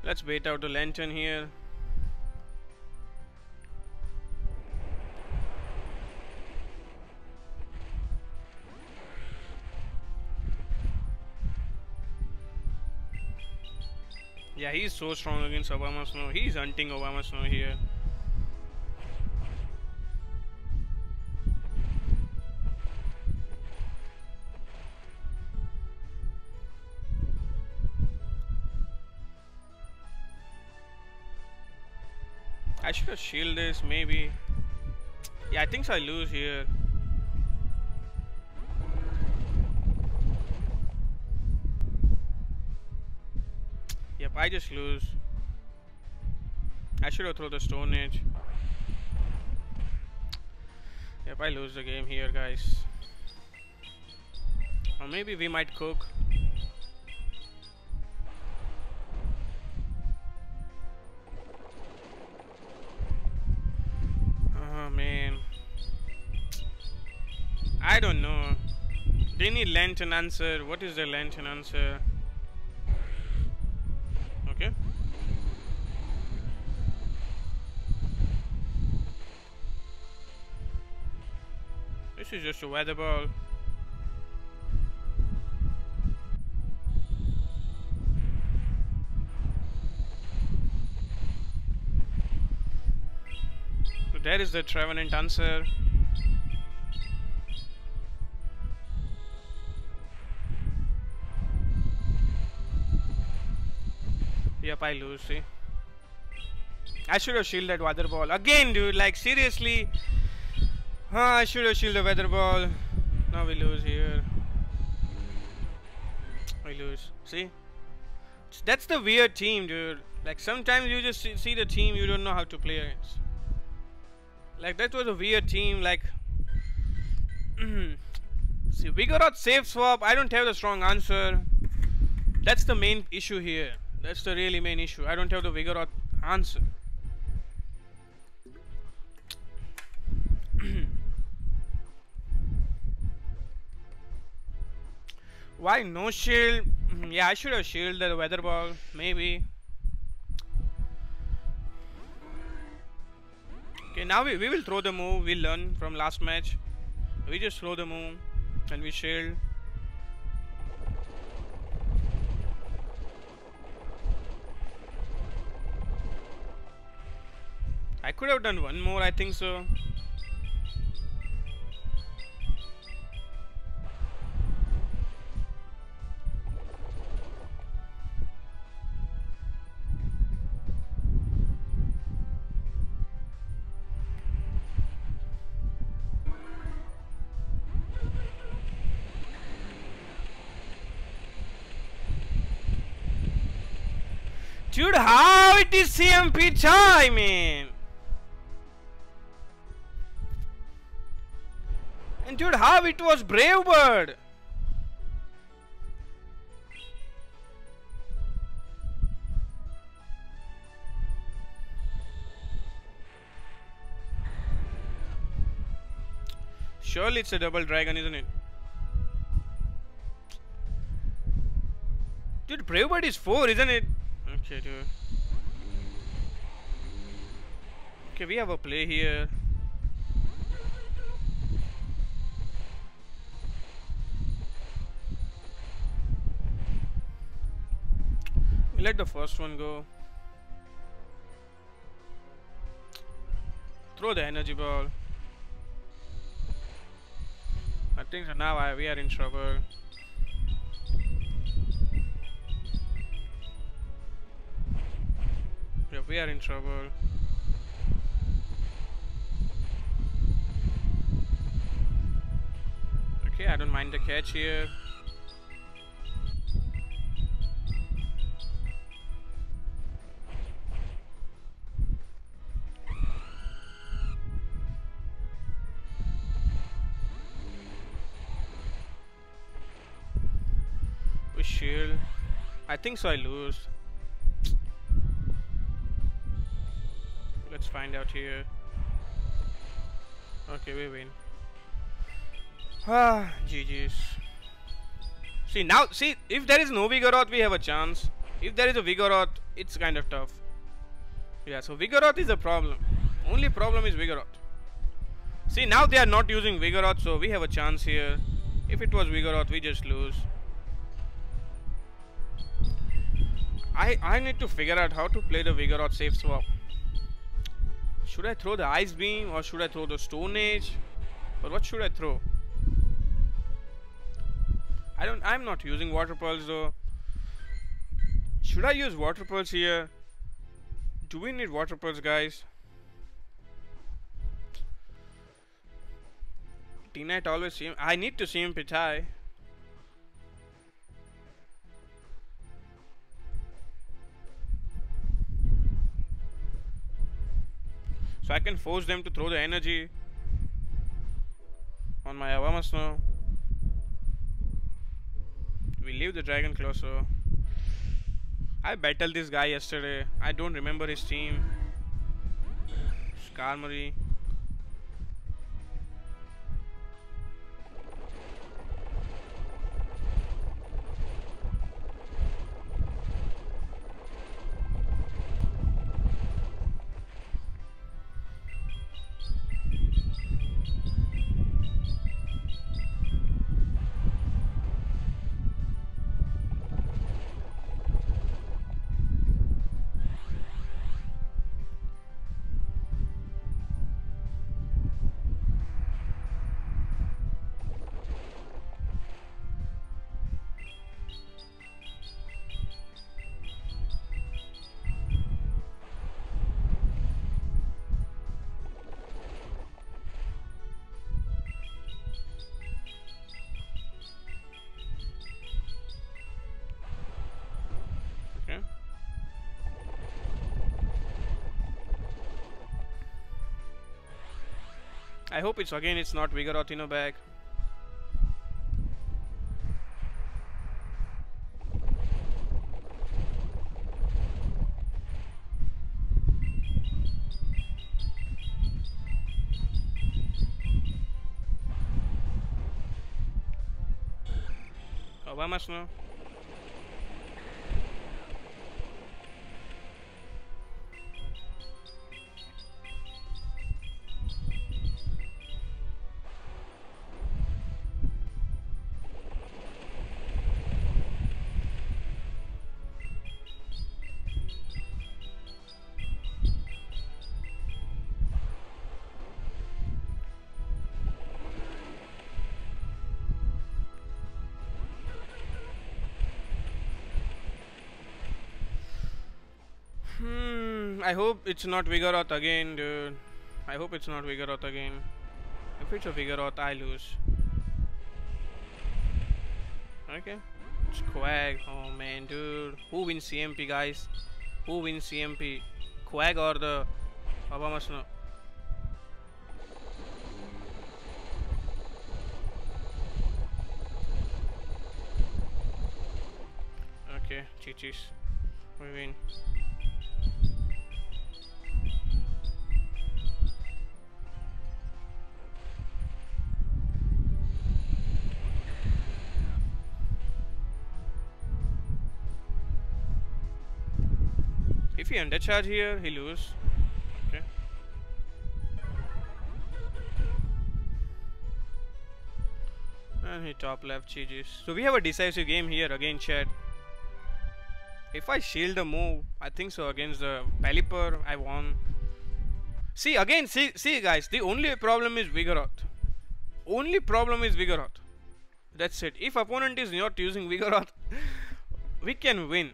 Let's bait out the Lantern here. Yeah, he's so strong against Abomasnow. He's hunting Abomasnow here. I should have shielded this, maybe. Yeah, I think so I lose here. Yep, I just lose. I should have thrown the Stone Edge. Yep, I lose the game here, guys. Or maybe we might cook. Man, I don't know. They need Lantern answer. What is the Lantern answer? Okay. This is just a weather ball. There is the Trevenant answer. Yep, I lose, see. I should have shielded Weather Ball. Again, dude, like seriously. I should have shielded Weather Ball. Now we lose here. We lose, see. That's the weird team, dude. Like sometimes you just see the team you don't know how to play against. Like that was a weird team, like see, Vigoroth safe swap. I don't have the strong answer. That's the main issue here. That's the really main issue. I don't have the Vigoroth answer. Why no shield? Yeah, I should have shielded the Weather Ball, maybe. Okay, now we will throw the move we learned from last match. We just throw the move and we shield. I could have done one more, I think so. Dude, how it is CMP time, man? And dude, how it was Brave Bird? Surely it's a double dragon, isn't it? Dude, Brave Bird is 4, isn't it? Okay, dude. Okay, we have a play here. We let the first one go. Throw the energy ball. I think so now we are in trouble. Yeah, we are in trouble. Okay, I don't mind the catch here. We shield. I think so I lose. Let's find out here. Okay, we win. Ah, GG's. See, now, see, if there is no Vigoroth, we have a chance. If there is a Vigoroth, it's kind of tough. Yeah, so Vigoroth is a problem. Only problem is Vigoroth. See, now they are not using Vigoroth, so we have a chance here. If it was Vigoroth, we just lose. I need to figure out how to play the Vigoroth safe swap. Should I throw the Ice Beam or should I throw the Stone Age? Or what should I throw? I'm not using Water Pulse though. Should I use Water Pulse here? Do we need Water Pulse, guys? T-Knight always seems... I need to see him Pithai. So I can force them to throw the energy on my Abomasnow. We leave the Dragon Claw, so... I battled this guy yesterday. I don't remember his team. Skarmory. I hope it's not Vigoroth in a bag. Abomasnow. I hope it's not Vigoroth again, dude. I hope it's not Vigoroth again. If it's a Vigoroth, I lose. Okay. It's Quag. Oh man, dude. Who wins CMP, guys? Who wins CMP? Quag or the Abomasnow? Okay, GG's. We win. If he undercharge here, he loses. Okay. And he top left GG's. So we have a decisive game here again, chat. If I shield the move, I think so against the Pelipper, I won. See again, see guys, the only problem is Vigoroth. Only problem is Vigoroth. That's it. If opponent is not using Vigoroth, we can win.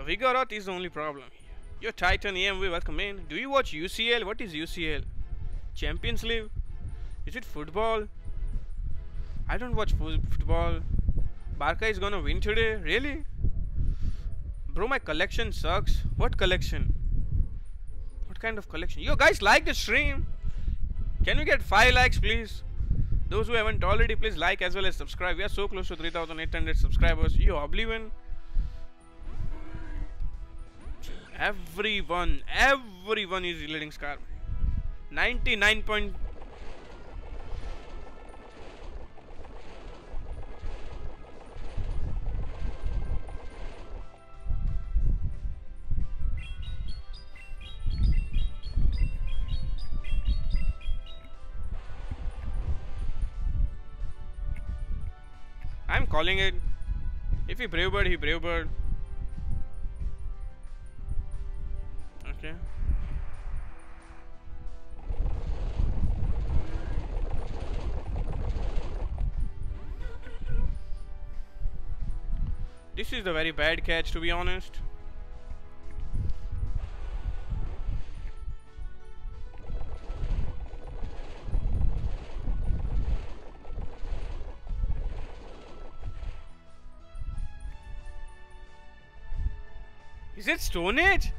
Vigoroth is the only problem here. Your Titan EMV, welcome in. Do you watch UCL? What is UCL? Champions League? Is it football? I don't watch football. Barca is gonna win today? Really? Bro, my collection sucks. What collection? What kind of collection? Yo, guys, like the stream. Can we get 5 likes, please? Those who haven't already, please like as well as subscribe. We are so close to 3,800 subscribers. Yo, Oblivion. Everyone is leading Skarmory. 99 point. calling it. If he Brave Bird, he Brave Bird. Okay. This is a very bad catch, to be honest. Is it Stone Age?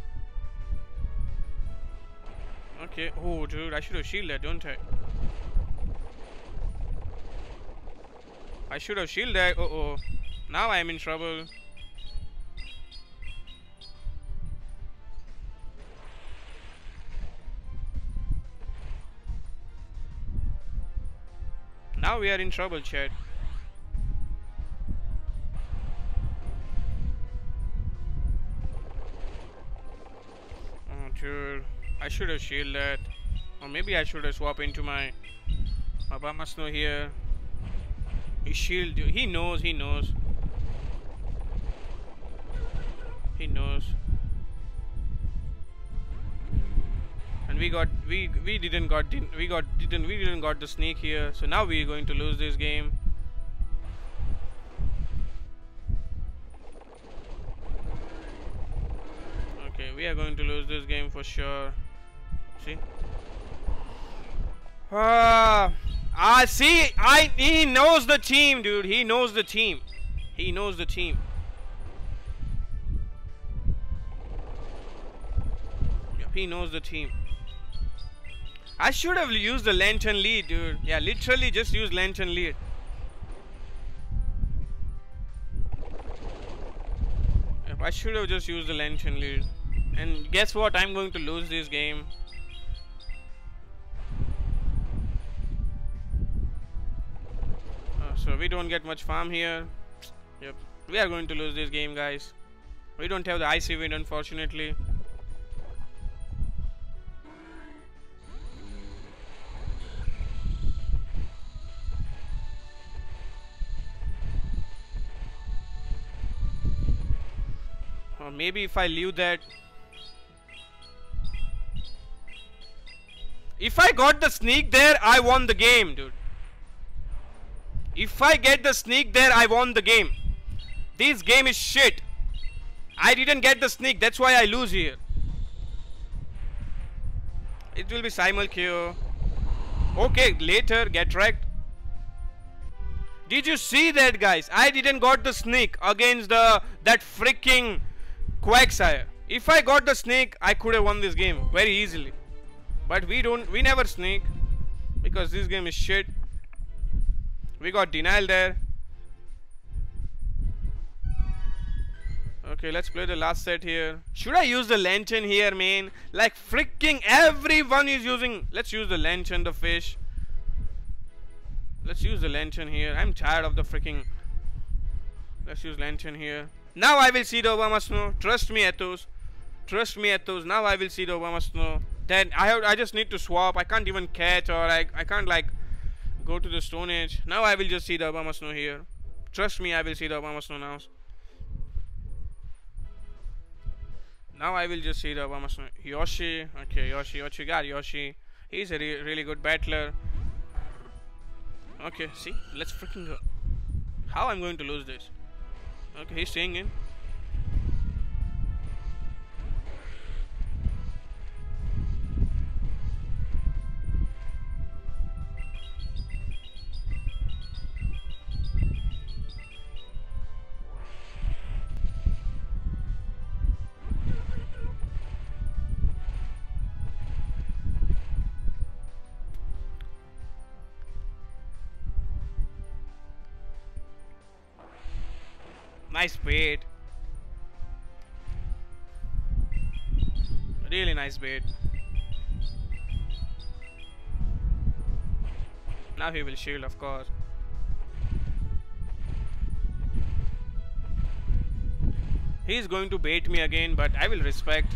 Okay. Oh, dude, I should have shielded, don't I? I should have shielded. Uh-oh. Now I am in trouble. Now we are in trouble, chat. I should have shielded that, or maybe I should have swapped into my Abomasnow here. He shield. He knows. He knows. He knows. And we didn't got the snake here. So now we are going to lose this game. Okay, we are going to lose this game for sure. See? He knows the team, dude. He knows the team. He knows the team. Yep, he knows the team. I should have used the Lantern lead, dude. Yeah, literally just use Lantern lead. Yep, I should have just used the Lantern lead. And guess what? I'm going to lose this game. So we don't get much farm here. Yep. We are going to lose this game, guys. We don't have the icy wind, unfortunately. Or maybe if I leave that. If I got the sneak there, I won the game, dude. If I get the sneak there, I won the game. This game is shit. I didn't get the sneak. That's why I lose here. It will be simul KO. Okay, later. Get wrecked. Did you see that, guys? I didn't got the sneak against that freaking Quagsire. If I got the sneak, I could have won this game very easily. But we never sneak, because this game is shit. We got denial there. Okay, let's play the last set here. Should I use the Lantern here, man? Like freaking everyone is using. Let's use the Lantern, the fish. Let's use the Lantern here. I'm tired of the freaking. Let's use Lantern here. Now I will see the Abomasnow. Trust me, Athos. Trust me, Athos. Now I will see the Abomasnow. Then I just need to swap. I can't even catch, or I can't like go to the Stone Age. Now I will just see the Abomasnow here. Trust me, I will see the Abomasnow now. Now I will just see the Abomasnow. Yoshi. Okay, Yoshi. What you got, Yoshi? He's a really good battler. Okay, see? Let's freaking go. How I'm going to lose this? Okay, he's staying in. Nice bait. Really nice bait. Now he will shield, of course. He is going to bait me again, but I will respect.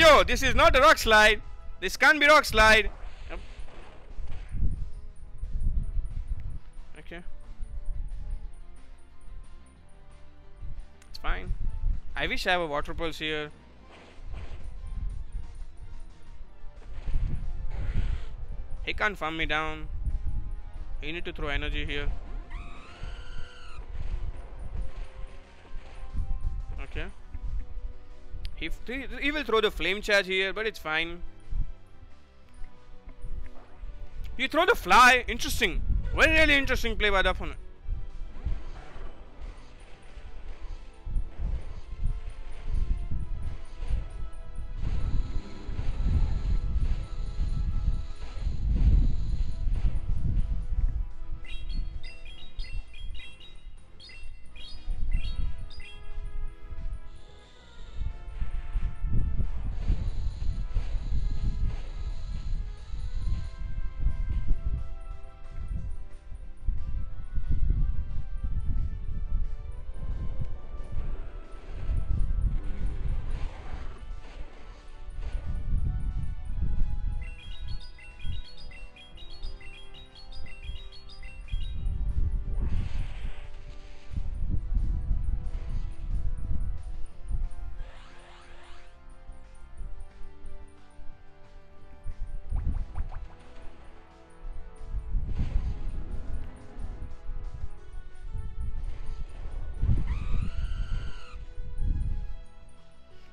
Yo, this is not a rock slide. This can't be rock slide. Okay. It's fine. I wish I have a water pulse here. He can't farm me down. You need to throw energy here. Okay. He will throw the flame charge here, but it's fine. You throw the fly. Interesting. Very really interesting play by the opponent.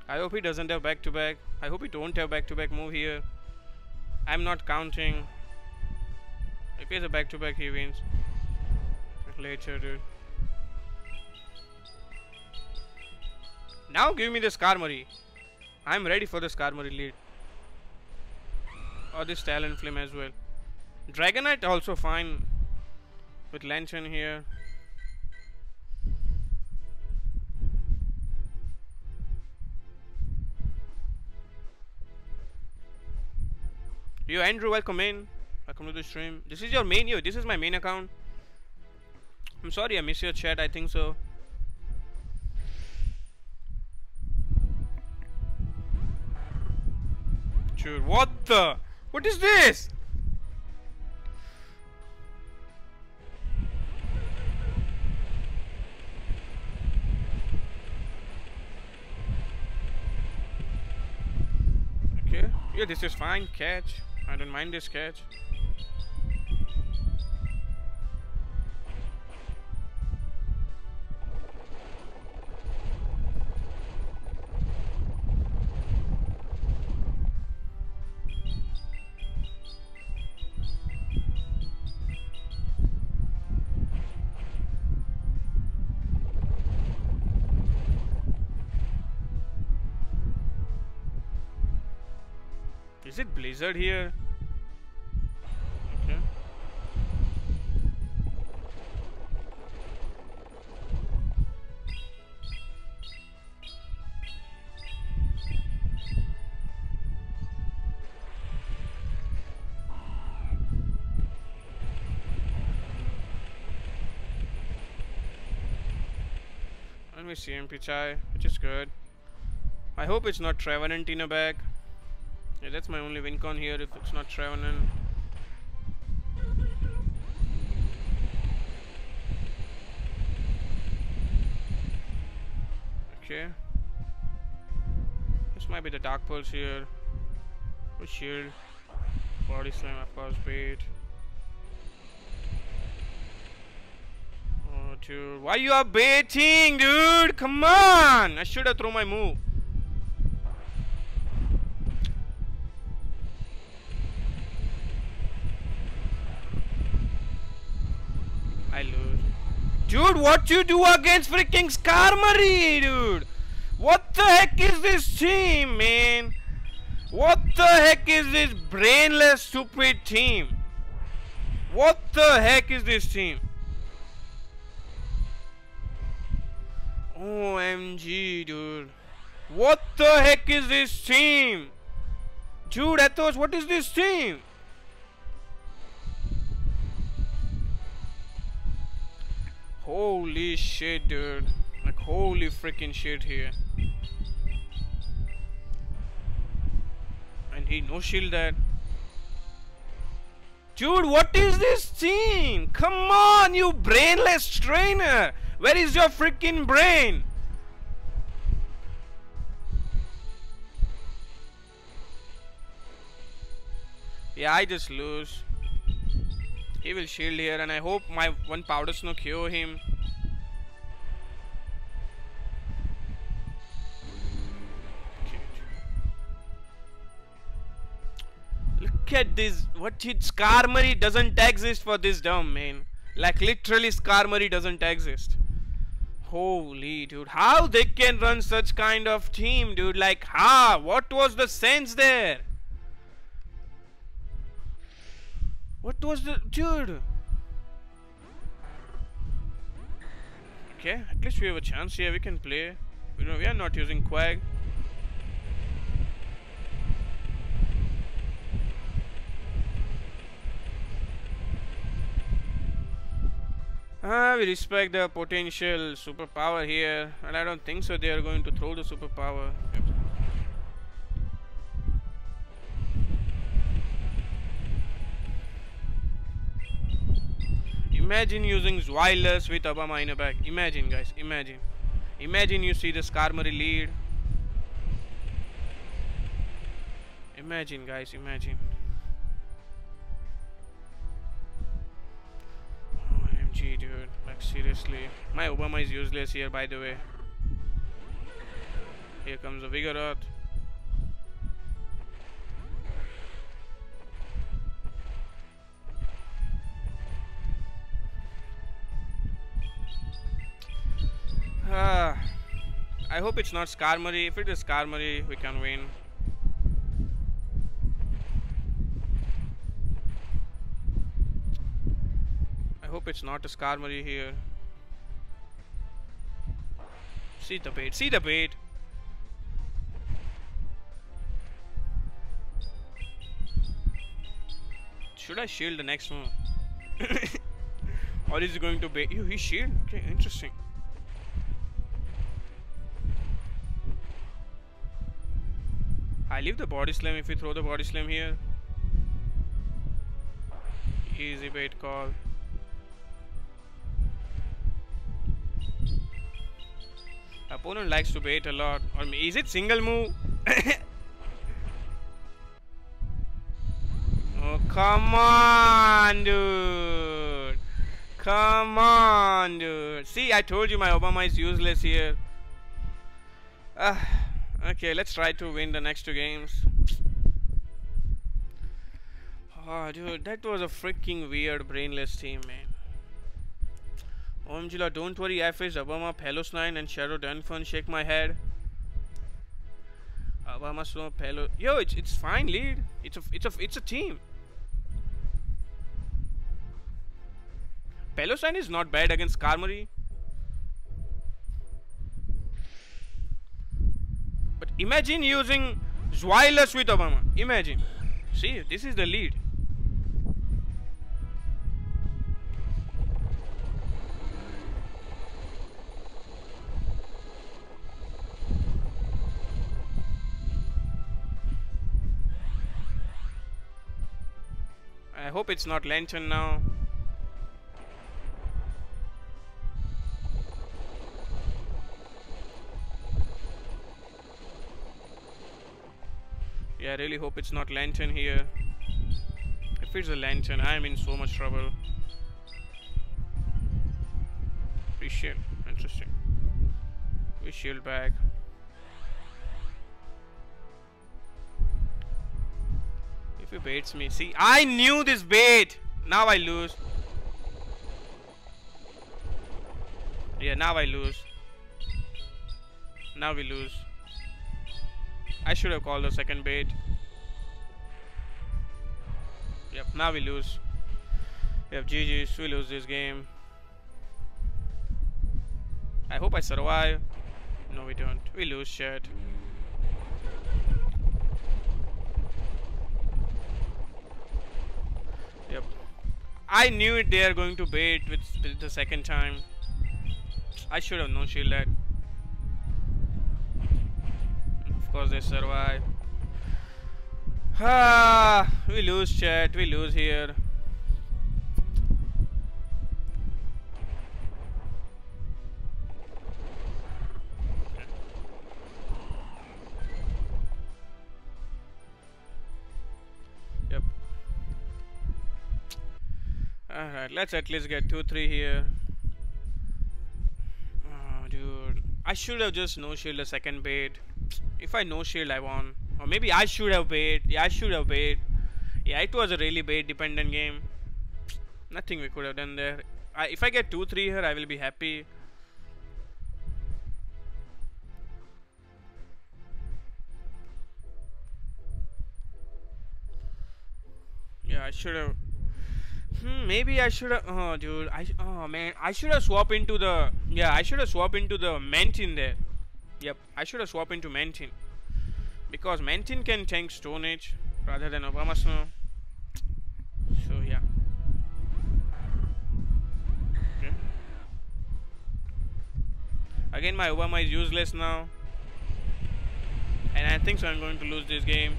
I hope he doesn't have back-to-back. I hope he don't have back-to-back move here. I'm not counting. If he has a back-to-back, he wins. Later, dude. Now give me the Skarmory. I'm ready for the Skarmory lead. Or this Talonflame as well. Dragonite also fine. With Lantern here. Yo Andrew, welcome in. Welcome to the stream. This is your main. Yo, this is my main account. I'm sorry I missed your chat. I think so. Dude, what the? What is this? Okay. Yeah, this is fine. Catch. I don't mind this catch. Is it Blizzard here? Okay. Let me see him Pichai, which is good. I hope it's not Trevenant in a bag. Yeah, that's my only win con here if it's not Trevenant. Okay. This might be the Dark Pulse here. With shield. Body slam, of course, bait. Oh, dude. Why you are baiting, dude? Come on! I should have thrown my move. Dude, what you do against freaking Skarmory, dude? What the heck is this team, man? What the heck is this brainless, stupid team? What the heck is this team? OMG, dude. What the heck is this team? Dude, Athos, what is this team? Holy shit, dude. Like, holy freaking shit here. He no shield that. Dude, what is this team? Come on, you brainless trainer. Where is your freaking brain? Yeah, I just lose. He will shield here and I hope my one Powder Snow cure him. Look at this. What did Skarmory doesn't exist for this dumb man. Like literally Skarmory doesn't exist. Holy dude, how they can run such kind of team, dude? Like, how? What was the sense there? What was the dude? Okay, at least we have a chance here. We can play. We are not using Quag. We respect the potential superpower here, and I don't think so they are going to throw the superpower. Yep. Imagine using Zweilous with Obama in a back. Imagine, guys, imagine. Imagine you see the Skarmory lead. Imagine, guys, imagine. Dude, like seriously, my Obama is useless here, by the way. Here comes a Vigoroth. I hope it's not Skarmory. If it is Skarmory, we can win. I hope it's not a Skarmory here. See the bait, see the bait. Should I shield the next one? Or is he going to bait? He shield? Okay, interesting. I leave the body slam if we throw the body slam here. Easy bait call. Opponent likes to bait a lot. Or is it single move? Oh, come on, dude. Come on, dude. See, I told you my Obama is useless here. Okay, let's try to win the next two games. Oh, dude, that was a freaking weird, brainless team, man. OMG, don't worry, I faced Obama, Palosnine and Shadow Dunfun. Shake my head. Obama, Snow, Palo. Yo, it's fine lead. It's a team. Palosnine is not bad against Skarmory. But imagine using Zweilous with Obama. Imagine. See, this is the lead. I hope it's not Lantern now. Yeah, I really hope it's not Lantern here. If it's a Lantern, I'm in so much trouble. We shield. Interesting. We shield back. If he baits me, see, I knew this bait. Now I lose. Yeah, now I lose. Now we lose. I should have called the second bait. Yep, now we lose. Yep, GG's, we lose this game. I hope I survive. No, we don't. We lose, shit. Yep, I knew it. They are going to bait with the second time. I should have no shield that. Of course they survive. We lose, chat. We lose here. Yep. Alright, let's at least get 2-3 here. Oh, dude. I should have just no-shielded the second bait. If I no-shield, I won. Or maybe I should have bait. Yeah, I should have bait. Yeah, it was a really bait-dependent game. Nothing we could have done there. If I get 2-3 here, I will be happy. Yeah, I should have. Maybe I should have. Oh, dude. Oh, man. I should have swapped into the. Yeah, I should have swapped into the Mantine there. Yep, I should have swapped into Mantine. Because Mantine can tank Stone Age rather than Abomasnow. So, yeah. Okay. Again, my Obama is useless now. And I think so, I'm going to lose this game.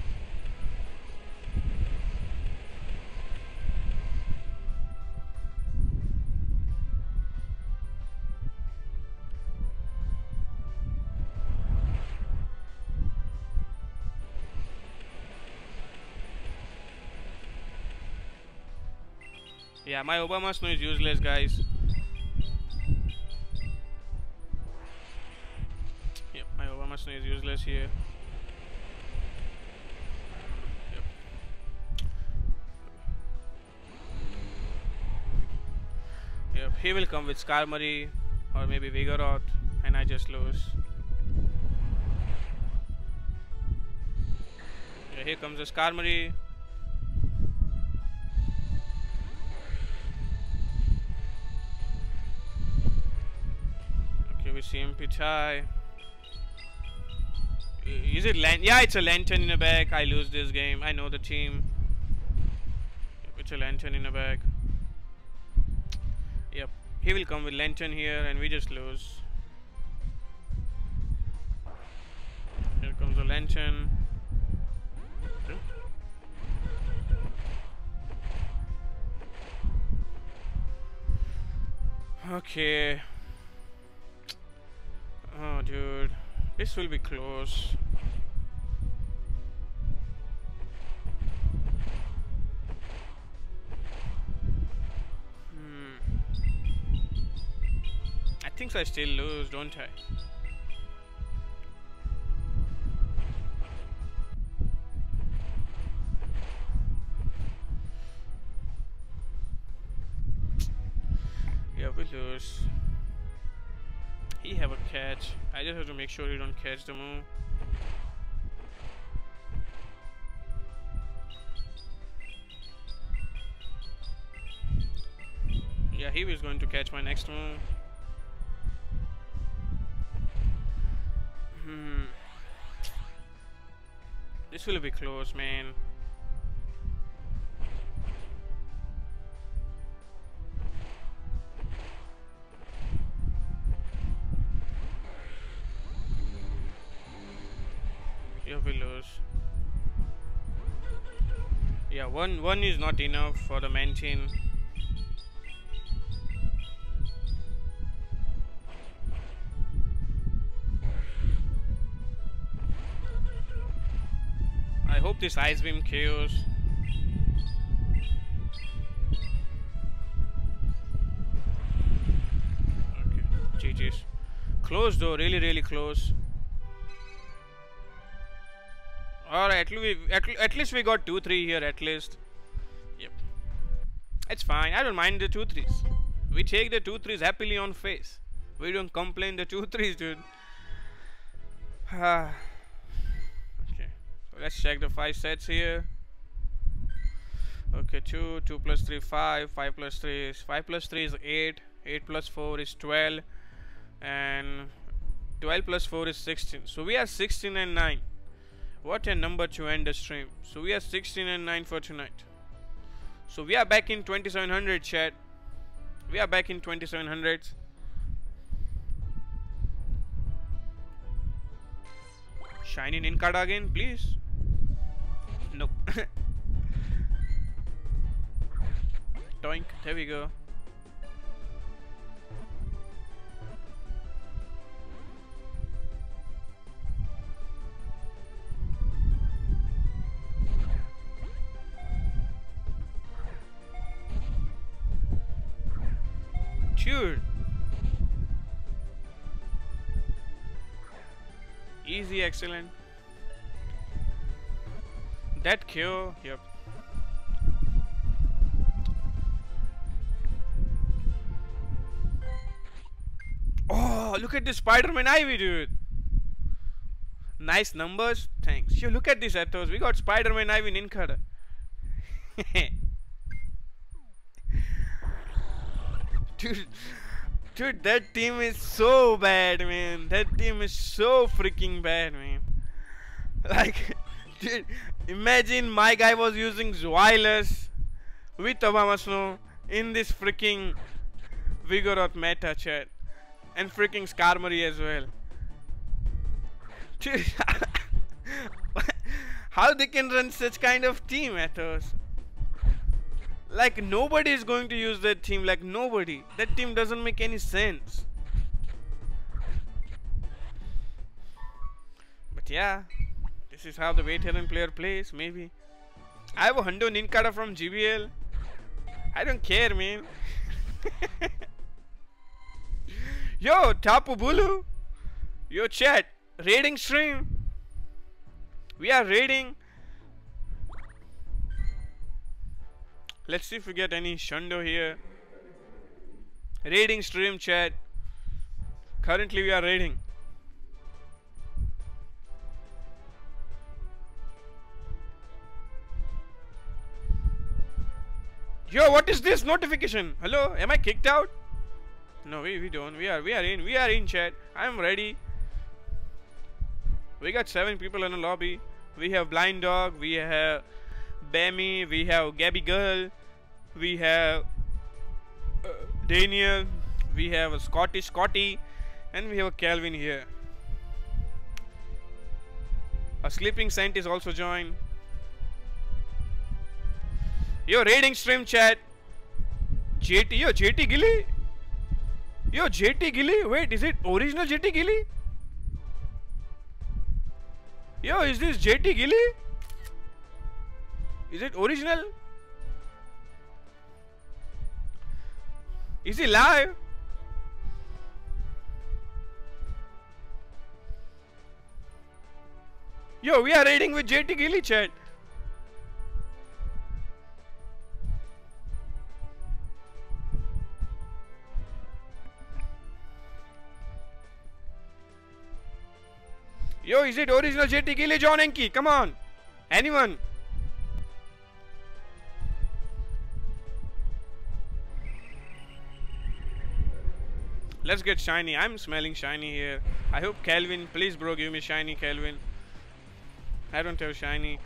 Yeah, my Abomasnow is useless, guys. Yep, my Abomasnow is useless here. Yep. Yep, he will come with Skarmory or maybe Vigoroth, and I just lose. Yeah, here comes the Skarmory. CMP tie. Is it Lantern? Yeah, it's a Lantern in a bag. I lose this game. I know the team. It's a Lantern in a bag. Yep. He will come with Lantern here and we just lose. Here comes the Lantern. Okay. Oh, dude, this will be close. I think I still lose, don't I? Yeah, we lose. He have a catch. I just have to make sure you don't catch the move. Yeah, he was going to catch my next move. This will be close, man. Yeah, one is not enough for the Mantine. I hope this Ice Beam KOs. Okay, GG's. Close though, really close. Alright, at least we got 2-3 here at least. Yep. It's fine. I don't mind the 2-3s. We take the 2-3s happily on face. We don't complain the 2-3s, dude. Okay. So let's check the 5 sets here. Okay, 2. 2 plus 3, 5. 5 plus 3 is... 5 plus 3 is 8. 8 plus 4 is 12. And 12 plus 4 is 16. So we are 16 and 9. What a number to end the stream. So we are 16 and 9 for tonight. So we are back in 2700, chat. We are back in 2700. Shiny Nincada again, please. Nope. Doink, there we go. Dude. Easy, excellent. That cure, yep. Oh, look at this Spider-Man Ivy, dude. Nice numbers, thanks. Yo, look at this Athos. We got Spider-Man Ivy Ninkada. Dude, that team is so bad, man. That team is so freaking bad, man. Like, dude, imagine my guy was using Zweilous with Abomasnow in this freaking Vigoroth meta, chat. And freaking Skarmory as well. Dude, how they can run such kind of team, Athos? Like, nobody is going to use that team. Like, nobody. That team doesn't make any sense. But yeah, this is how the veteran player plays, maybe. I have a Hundo Ninkada from GBL. I don't care, man. Yo, Tapu Bulu. Yo, chat. Raiding stream. We are raiding. Let's see if we get any Shundo here. Raiding stream, chat. Currently we are raiding. Yo, what is this notification? Hello, am I kicked out? No, we don't. We are in, chat. I'm ready. We got 7 people in the lobby. We have Blind Dog. We have Bammy. We have Gabby Girl. We have Daniel, we have a Scotty, and we have a Calvin here. A Sleeping Saint is also joined. Yo, raiding stream, chat. JT, yo, JT Gilly. Yo, JT Gilly. Wait, is it original JT Gilly? Yo, is this JT Gilly? Is it original? Is he live? Yo, we are raiding with JT Gilly, chat. Yo, is it original JT Gilly, John Enki? Come on. Anyone? Let's get shiny. I'm smelling shiny here. I hope Calvin, please bro, give me shiny, Calvin. I don't have shiny.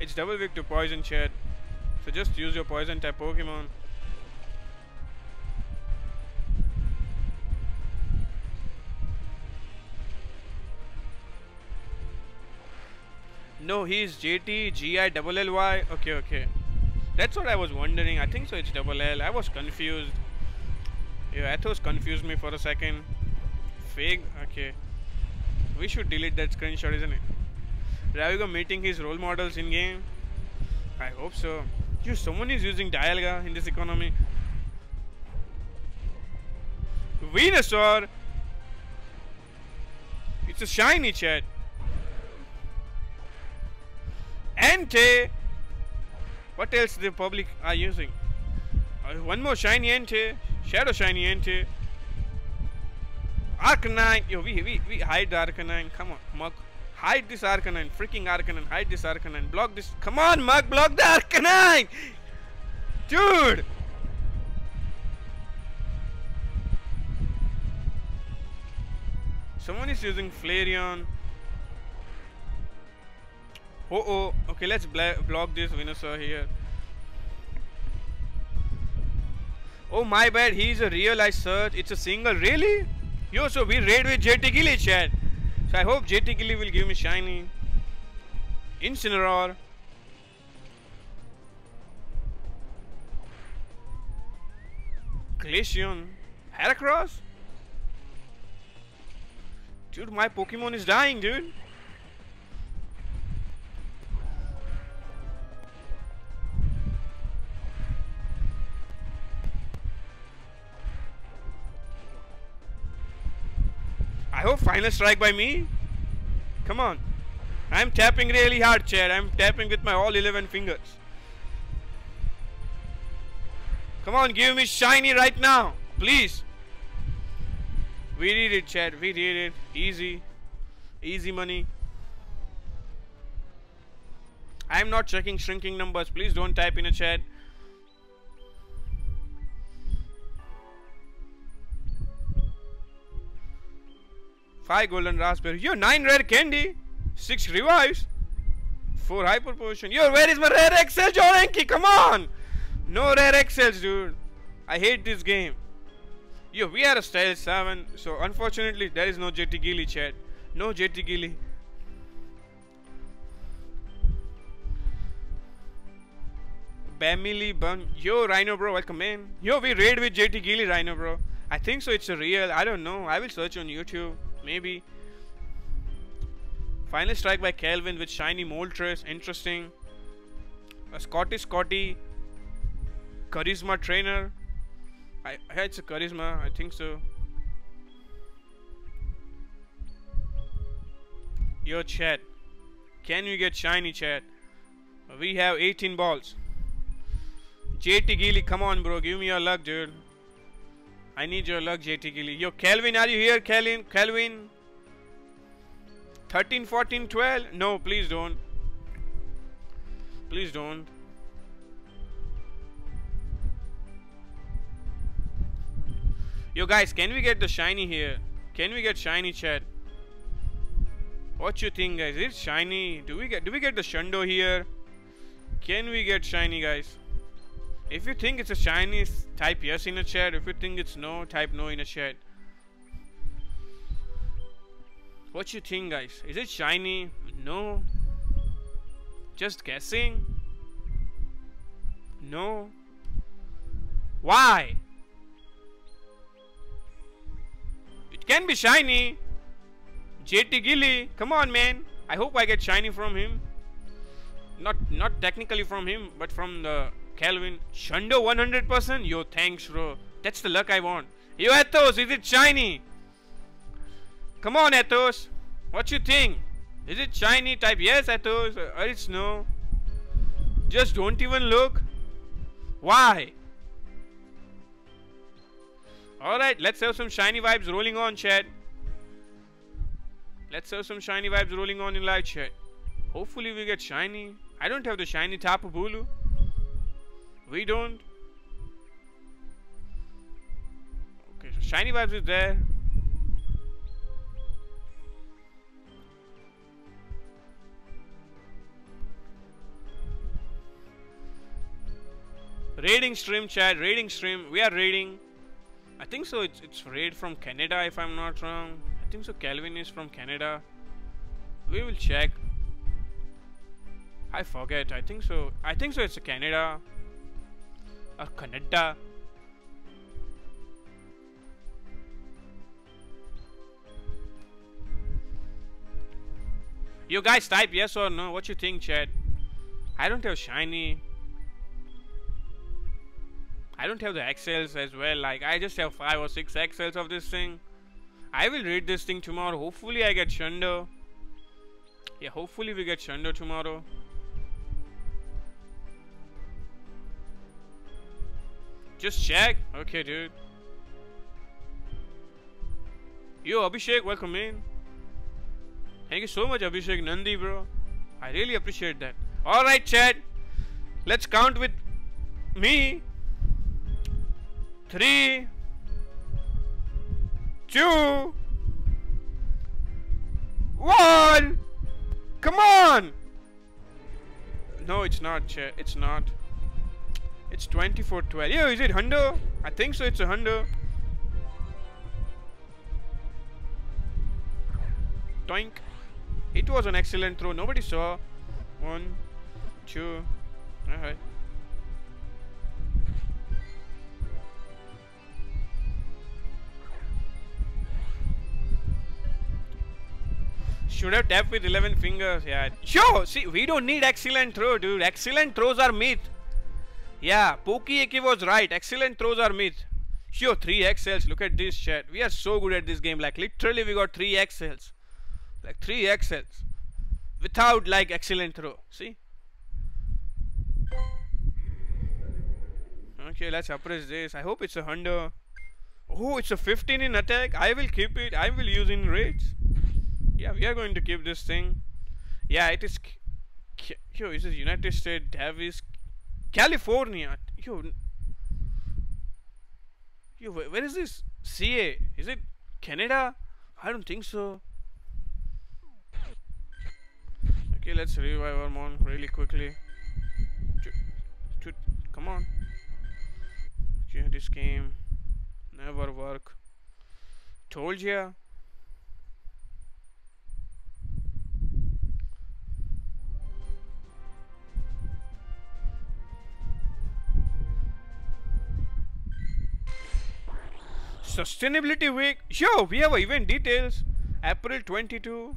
It's double weak to poison, chat. So just use your poison type Pokemon. No, he's JT, G-I-L-L-Y. Okay, okay. That's what I was wondering. I think so, it's double L. I was confused. Yeah, Athos confused me for a second. Fake? Okay. We should delete that screenshot, isn't it? Ravigo meeting his role models in game. I hope so. Dude, someone is using Dialga in this economy. Venusaur! It's a shiny, chat. Entei! What else the public are using? One more shiny Entei, shadow shiny Entei, Arcanine. Yo, we hide the Arcanine. Come on, Mug, hide this Arcanine. Freaking Arcanine, hide this Arcanine. Block this. Come on, Mug, block the Arcanine, dude. Someone is using Flareon. Oh, okay, let's block this Venusaur here. Oh, my bad, he's a real ice surge. It's a single, really? Yo, so we raid with JT Gilly, chat. So I hope JT Gilly will give me shiny. Incineroar. Glaceon. Heracross? Dude, my Pokemon is dying, dude. I hope final strike by me. Come on. I'm tapping really hard, Chad. I'm tapping with my all 11 fingers. Come on, give me shiny right now. Please. We did it, Chad. We did it. Easy. Easy money. I'm not checking shrinking numbers. Please don't type in a chat. Five golden raspberry. Yo, 9 rare candy. 6 revives. 4 hyper potion. Yo, where is my rare XL Joranki? Come on. No rare XLs, dude. I hate this game. Yo, we are a style 7. So, unfortunately, there is no JT Gilly, chat. No JT Gilly. Bamily Bun. Yo, Rhino Bro, welcome in. Yo, we raid with JT Gilly, Rhino Bro. I think so. It's a real. I don't know. I will search on YouTube. Maybe. Final strike by Calvin with shiny Moltres. Interesting. A Scottish Scotty. Charisma trainer. I had some charisma, I think so. Yo chat, can we get shiny, chat? We have 18 balls. JT Gilly, come on bro, give me your luck, dude. I need your luck, JT Gilly. Yo Calvin, are you here? Calvin 13, 14, 12. No, please don't. Please don't. Yo guys, can we get the shiny here? Can we get shiny, chat? What you think, guys? Is it shiny? Do we get the Shundo here? Can we get shiny, guys? If you think it's a shiny, type yes in the chat. If you think it's no, type no in the chat. What you think, guys? Is it shiny? No. Just guessing? No. Why? Can be shiny. JT Gilly, come on man. I hope I get shiny from him. Not technically from him, but from the Calvin. Shundo 100%. Yo, thanks bro. That's the luck I want. Yo Athos, is it shiny? Come on Athos. What you think? Is it shiny? Type yes Athos, or it's no. Just don't even look. Why? Alright, let's have some shiny vibes rolling on, chat. Let's have some shiny vibes rolling on in live chat. Hopefully we get shiny. I don't have the shiny Tapu Bulu. We don't. Okay, so shiny vibes is there. Raiding stream, chat. Raiding stream. We are raiding. I think so, it's raid from Canada if I'm not wrong. I think so, Calvin is from Canada. We will check. I forget, I think so. I think so it's a Canada. Or Canada. You guys type yes or no, what you think chat? I don't have shiny. I don't have the XLs as well, like I just have 5 or 6 XLs of this thing. I will read this thing tomorrow. Hopefully I get Shundo. Yeah, hopefully we get Shundo tomorrow. Just check. Okay dude. Yo Abhishek, welcome in. Thank you so much Abhishek Nandi bro. I really appreciate that. Alright chat, let's count with me. 3, 2, 1. Come on. No, it's not, chat. It's not. It's 24-12. Yo, is it Hundo? I think so. It's a Hundo. Doink. It was an excellent throw. Nobody saw. 1, 2. Alright. Should have tapped with 11 fingers. Yeah. Sure. See, we don't need excellent throw, dude. Excellent throws are myth. Yeah. Pokieki was right. Excellent throws are myth. Sure. 3 XLs. Look at this chat. We are so good at this game. Like, literally, we got 3 XLs. Like, 3 XLs. Without, like, excellent throw. See? Okay. Let's appraise this. I hope it's a 100. Oh, it's a 15 in attack. I will keep it. I will use in raids. Yeah, we are going to keep this thing. Yeah, it is. Yo, this is United States, Davis, California. Yo, where is this? CA? Is it Canada? I don't think so. Okay, let's revive our mon really quickly. Come on. Okay, this game never work. Told ya. Sustainability week. Sure, we have event details. April 22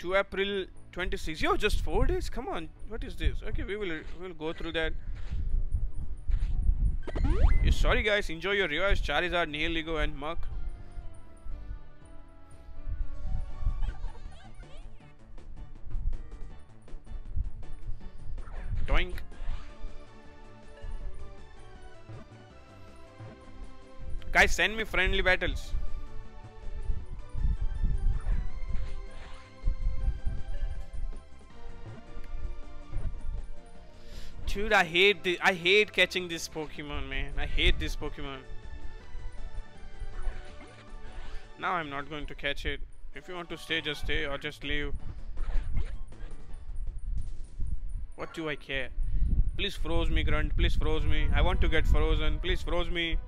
to April 26. Yo, just 4 days. Come on, what is this? Okay, we will go through that. Yeah, sorry guys, enjoy your revives. Charizard, Nihiligo, and Muk. Doink. Guys, send me friendly battles. Dude, I hate this. I hate catching this Pokemon, man. I hate this Pokemon. Now I'm not going to catch it. If you want to stay, just stay or just leave. What do I care? Please froze me, Grunt. Please froze me. I want to get frozen. Please froze me.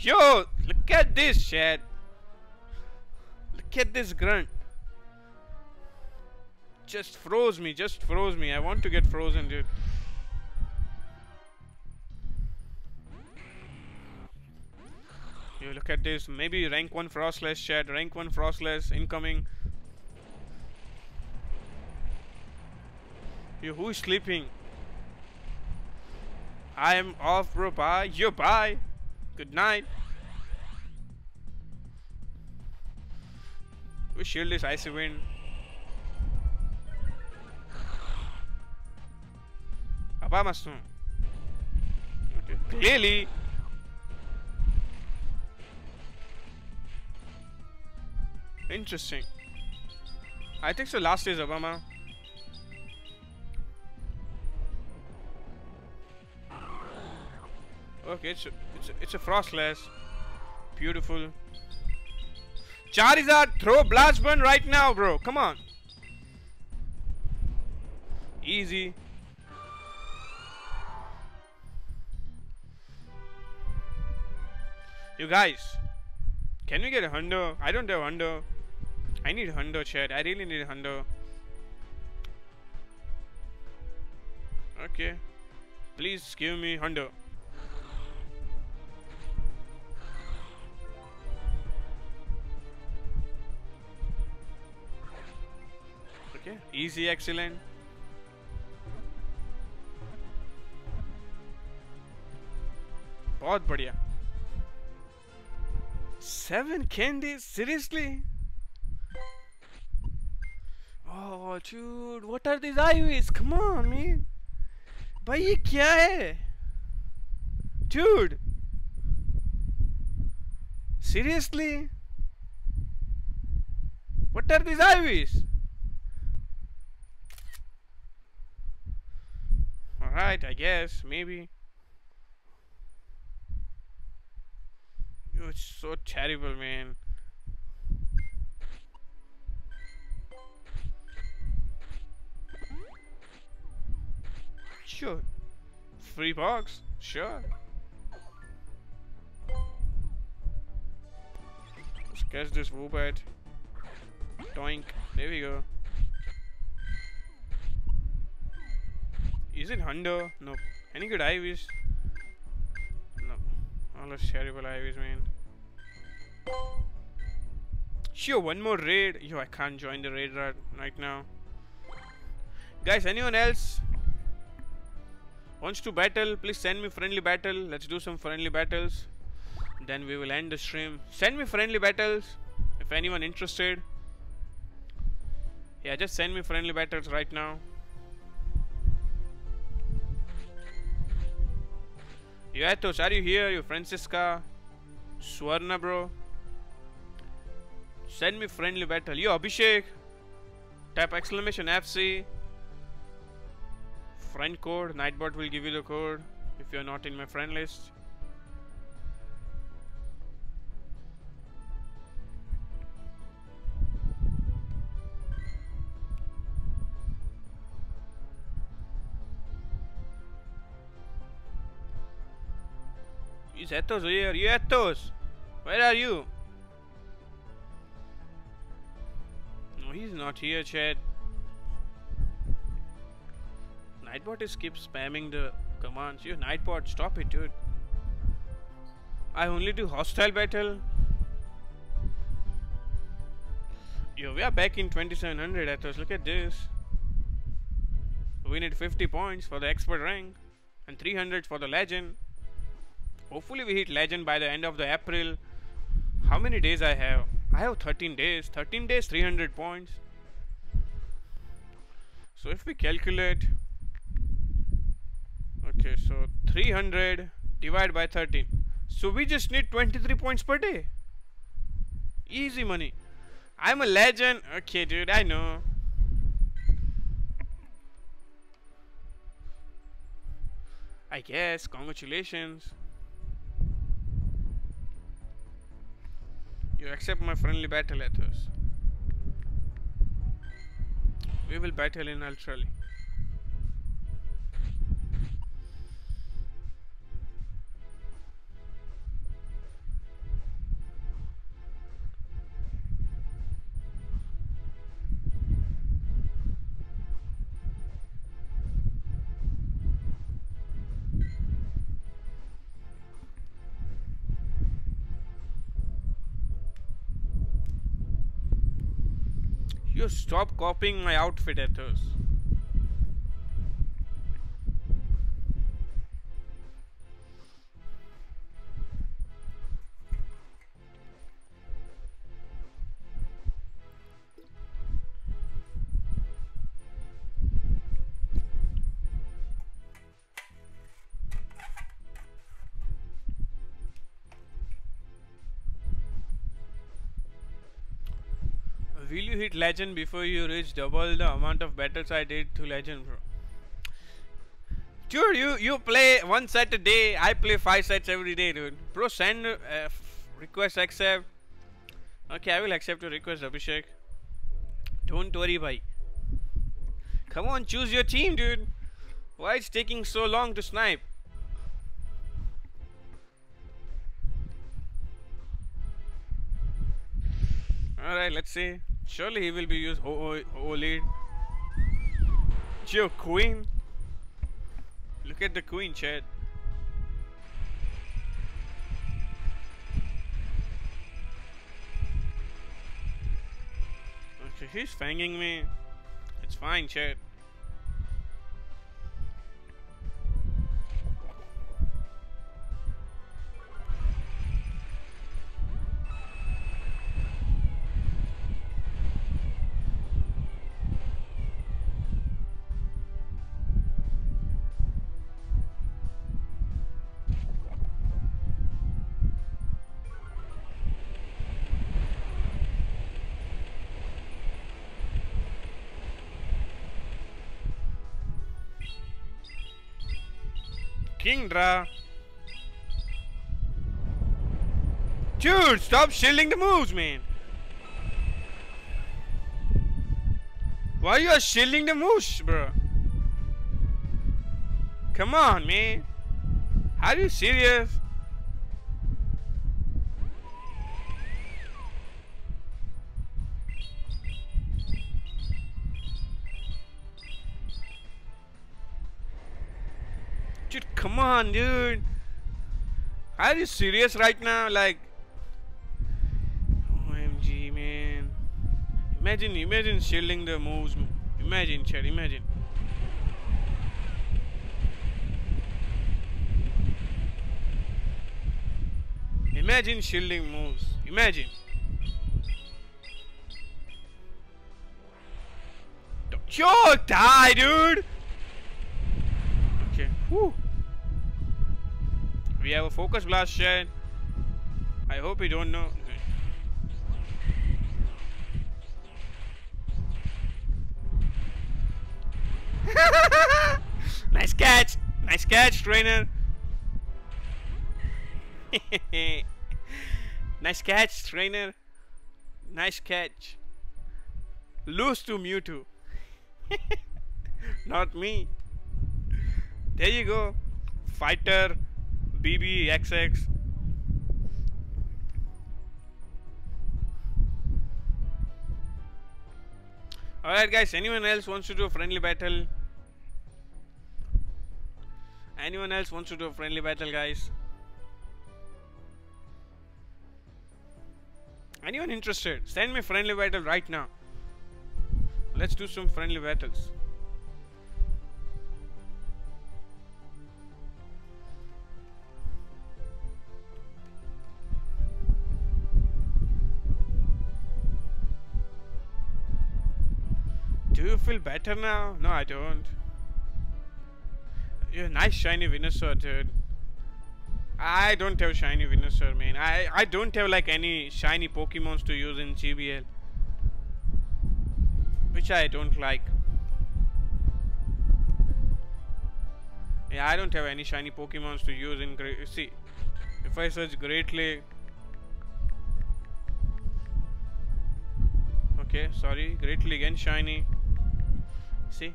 Yo, look at this chat. Look at this grunt. Just froze me, just froze me. I want to get frozen, dude. Yo, look at this. Maybe rank 1 frostless chat. Rank 1 frostless incoming. Yo, who is sleeping? I am off, bro. Bye. Yo, bye. Good night. We shield this icy wind. Abomasnow. Okay. Clearly. Interesting. I think so. Last is Obama. Okay, it's a frostless. Beautiful. Charizard, throw Blast Burn right now, bro. Come on. Easy. You guys, can we get a hundo? I don't have hundo. I need hundo, chat. I really need hundo. Okay. Please give me hundo. Easy, excellent. बहुत बढ़िया. 7 candies? Seriously? Oh, dude, what are these IVs? Come on, man. भाई ये क्या है? Dude. Seriously? What are these IVs? Right, I guess, maybe. Yo, it's so terrible, man. Sure. Free box? Sure. Let's catch this Womper. Doink. There we go. Is it Honda? Nope. Any good IVs? No. All those terrible IVs, man. Sure, one more raid. Yo, I can't join the raid right now. Guys, anyone else wants to battle? Please send me friendly battle. Let's do some friendly battles. Then we will end the stream. Send me friendly battles if anyone interested. Yeah, just send me friendly battles right now. Yo Athos, are you here? Yo Francisca, Swarna bro. Send me friendly battle. Yo Abhishek, type exclamation FC. Friend code. Nightbot will give you the code if you're not in my friend list. Is Athos here? You Athos, where are you? No, he's not here, chat. Nightbot is keep spamming the commands. You Nightbot, stop it, dude. I only do hostile battle. Yo, we are back in 2700 Athos. Look at this. We need 50 points for the expert rank and 300 for the legend. Hopefully we hit legend by the end of the April. How many days I have? I have 13 days. 13 days, 300 points. So if we calculate, okay, so 300 divided by 13. So we just need 23 points per day. Easy money. I'm a legend. Okay, dude, I know. I guess. Congratulations. You accept my friendly battle, Athos. We will battle in Ultra League. You stop copying my outfit, Athos. Will you hit legend before you reach double the amount of battles I did to legend, bro? Dude, you play one set a day. I play 5 sets every day, dude. Bro, send request, accept. Okay, I will accept your request, Abhishek. Don't worry, bhai. Come on, choose your team, dude. Why it's taking so long to snipe? Alright, let's see. Surely he will be used ho lead. Yo, queen. Look at the queen, chat. Okay, he's fanging me. It's fine, chat. Kingdra. Dude, stop shielding the moves, man. Why you are shielding the moves, bro? Come on, man. Are you serious? Dude, come on, dude. Are you serious right now? Like, OMG, man. Imagine shielding the moves. Imagine, chat, imagine. Imagine shielding moves. Imagine. Don't you die, dude. Okay. Whew. We have a focus blast shed. I hope you don't know. Nice catch. Nice catch, trainer. Nice catch, trainer. Nice catch. Lose to Mewtwo. Not me. There you go. Fighter BBXX. Alright guys, anyone else wants to do a friendly battle? Anyone else wants to do a friendly battle, guys? Anyone interested? Send me friendly battle right now. Let's do some friendly battles. Do you feel better now? No, I don't. You're a nice shiny Venusaur, dude. I don't have shiny Venusaur, man. I don't have like any shiny Pokemons to use in GBL, which I don't like. Yeah, I don't have any shiny Pokemons to use in Great. See, if I search Great League. Okay, sorry, Great League and shiny. See,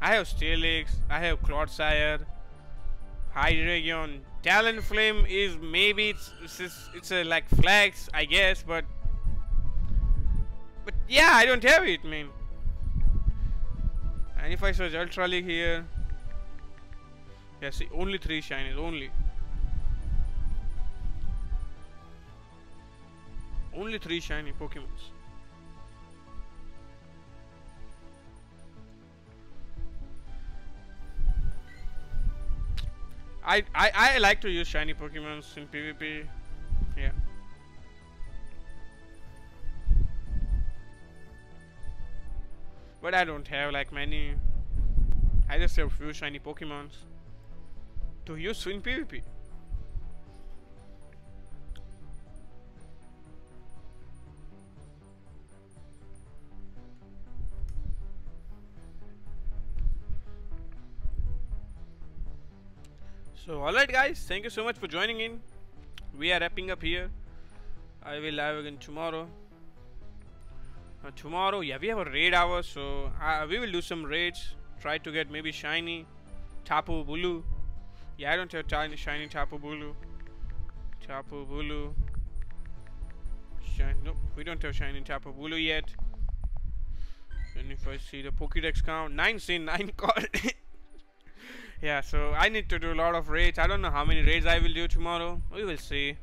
I have Steelix, I have Quagsire, Hydreigon. Talonflame is maybe it's a like flags, I guess, but yeah, I don't have it, man. And if I search Ultra League here, yeah, see, only 3 shinies, only 3 shiny Pokemons. I like to use shiny Pokemons in PvP. Yeah. But I don't have like many. I just have few shiny Pokemons to use in PvP. So alright guys, thank you so much for joining in. We are wrapping up here. I will live again tomorrow. Tomorrow, yeah, we have a raid hour, so we will do some raids. Try to get maybe shiny Tapu Bulu. Yeah, I don't have shiny Tapu Bulu. Nope, we don't have shiny Tapu Bulu yet. And if I see the Pokédex count, 9 seen, 9 caught. Yeah, so I need to do a lot of raids. I don't know how many raids I will do tomorrow. We will see.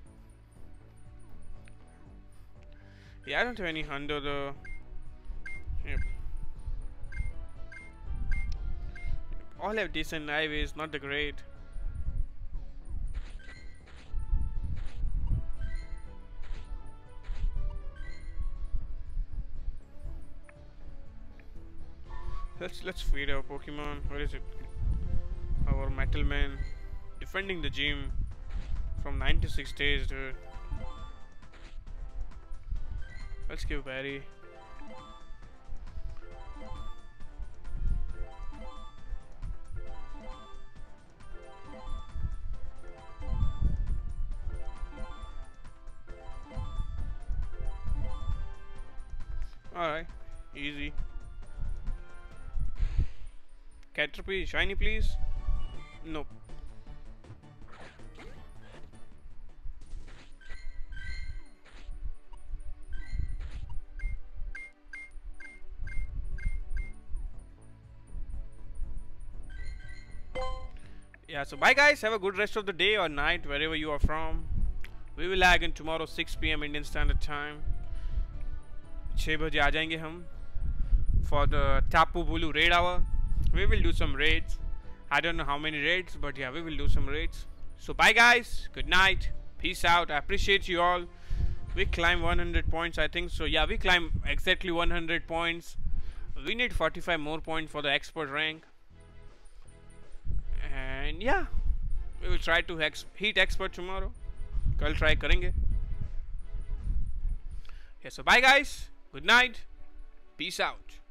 Yeah, I don't have any hundo though. Yep. All have decent IVs, not the great. Let's feed our Pokemon. Where is it? Our Metal Man defending the gym from 96 days, dude. Let's give Barry. Alright, easy. Caterpie, shiny please. Nope. Yeah, so bye guys, have a good rest of the day or night wherever you are from. We will lag in tomorrow 6 PM Indian Standard Time. 6 baje aa jayenge hum for the Tapu Bulu raid hour. We will do some raids. I don't know how many raids, but yeah, we will do some raids. So bye guys, good night, peace out. I appreciate you all. We climb 100 points, I think. So yeah, we climb exactly 100 points. We need 45 more points for the expert rank. And yeah, we will try to hit expert tomorrow. कल try करेंगे. Yeah, so bye guys, good night, peace out.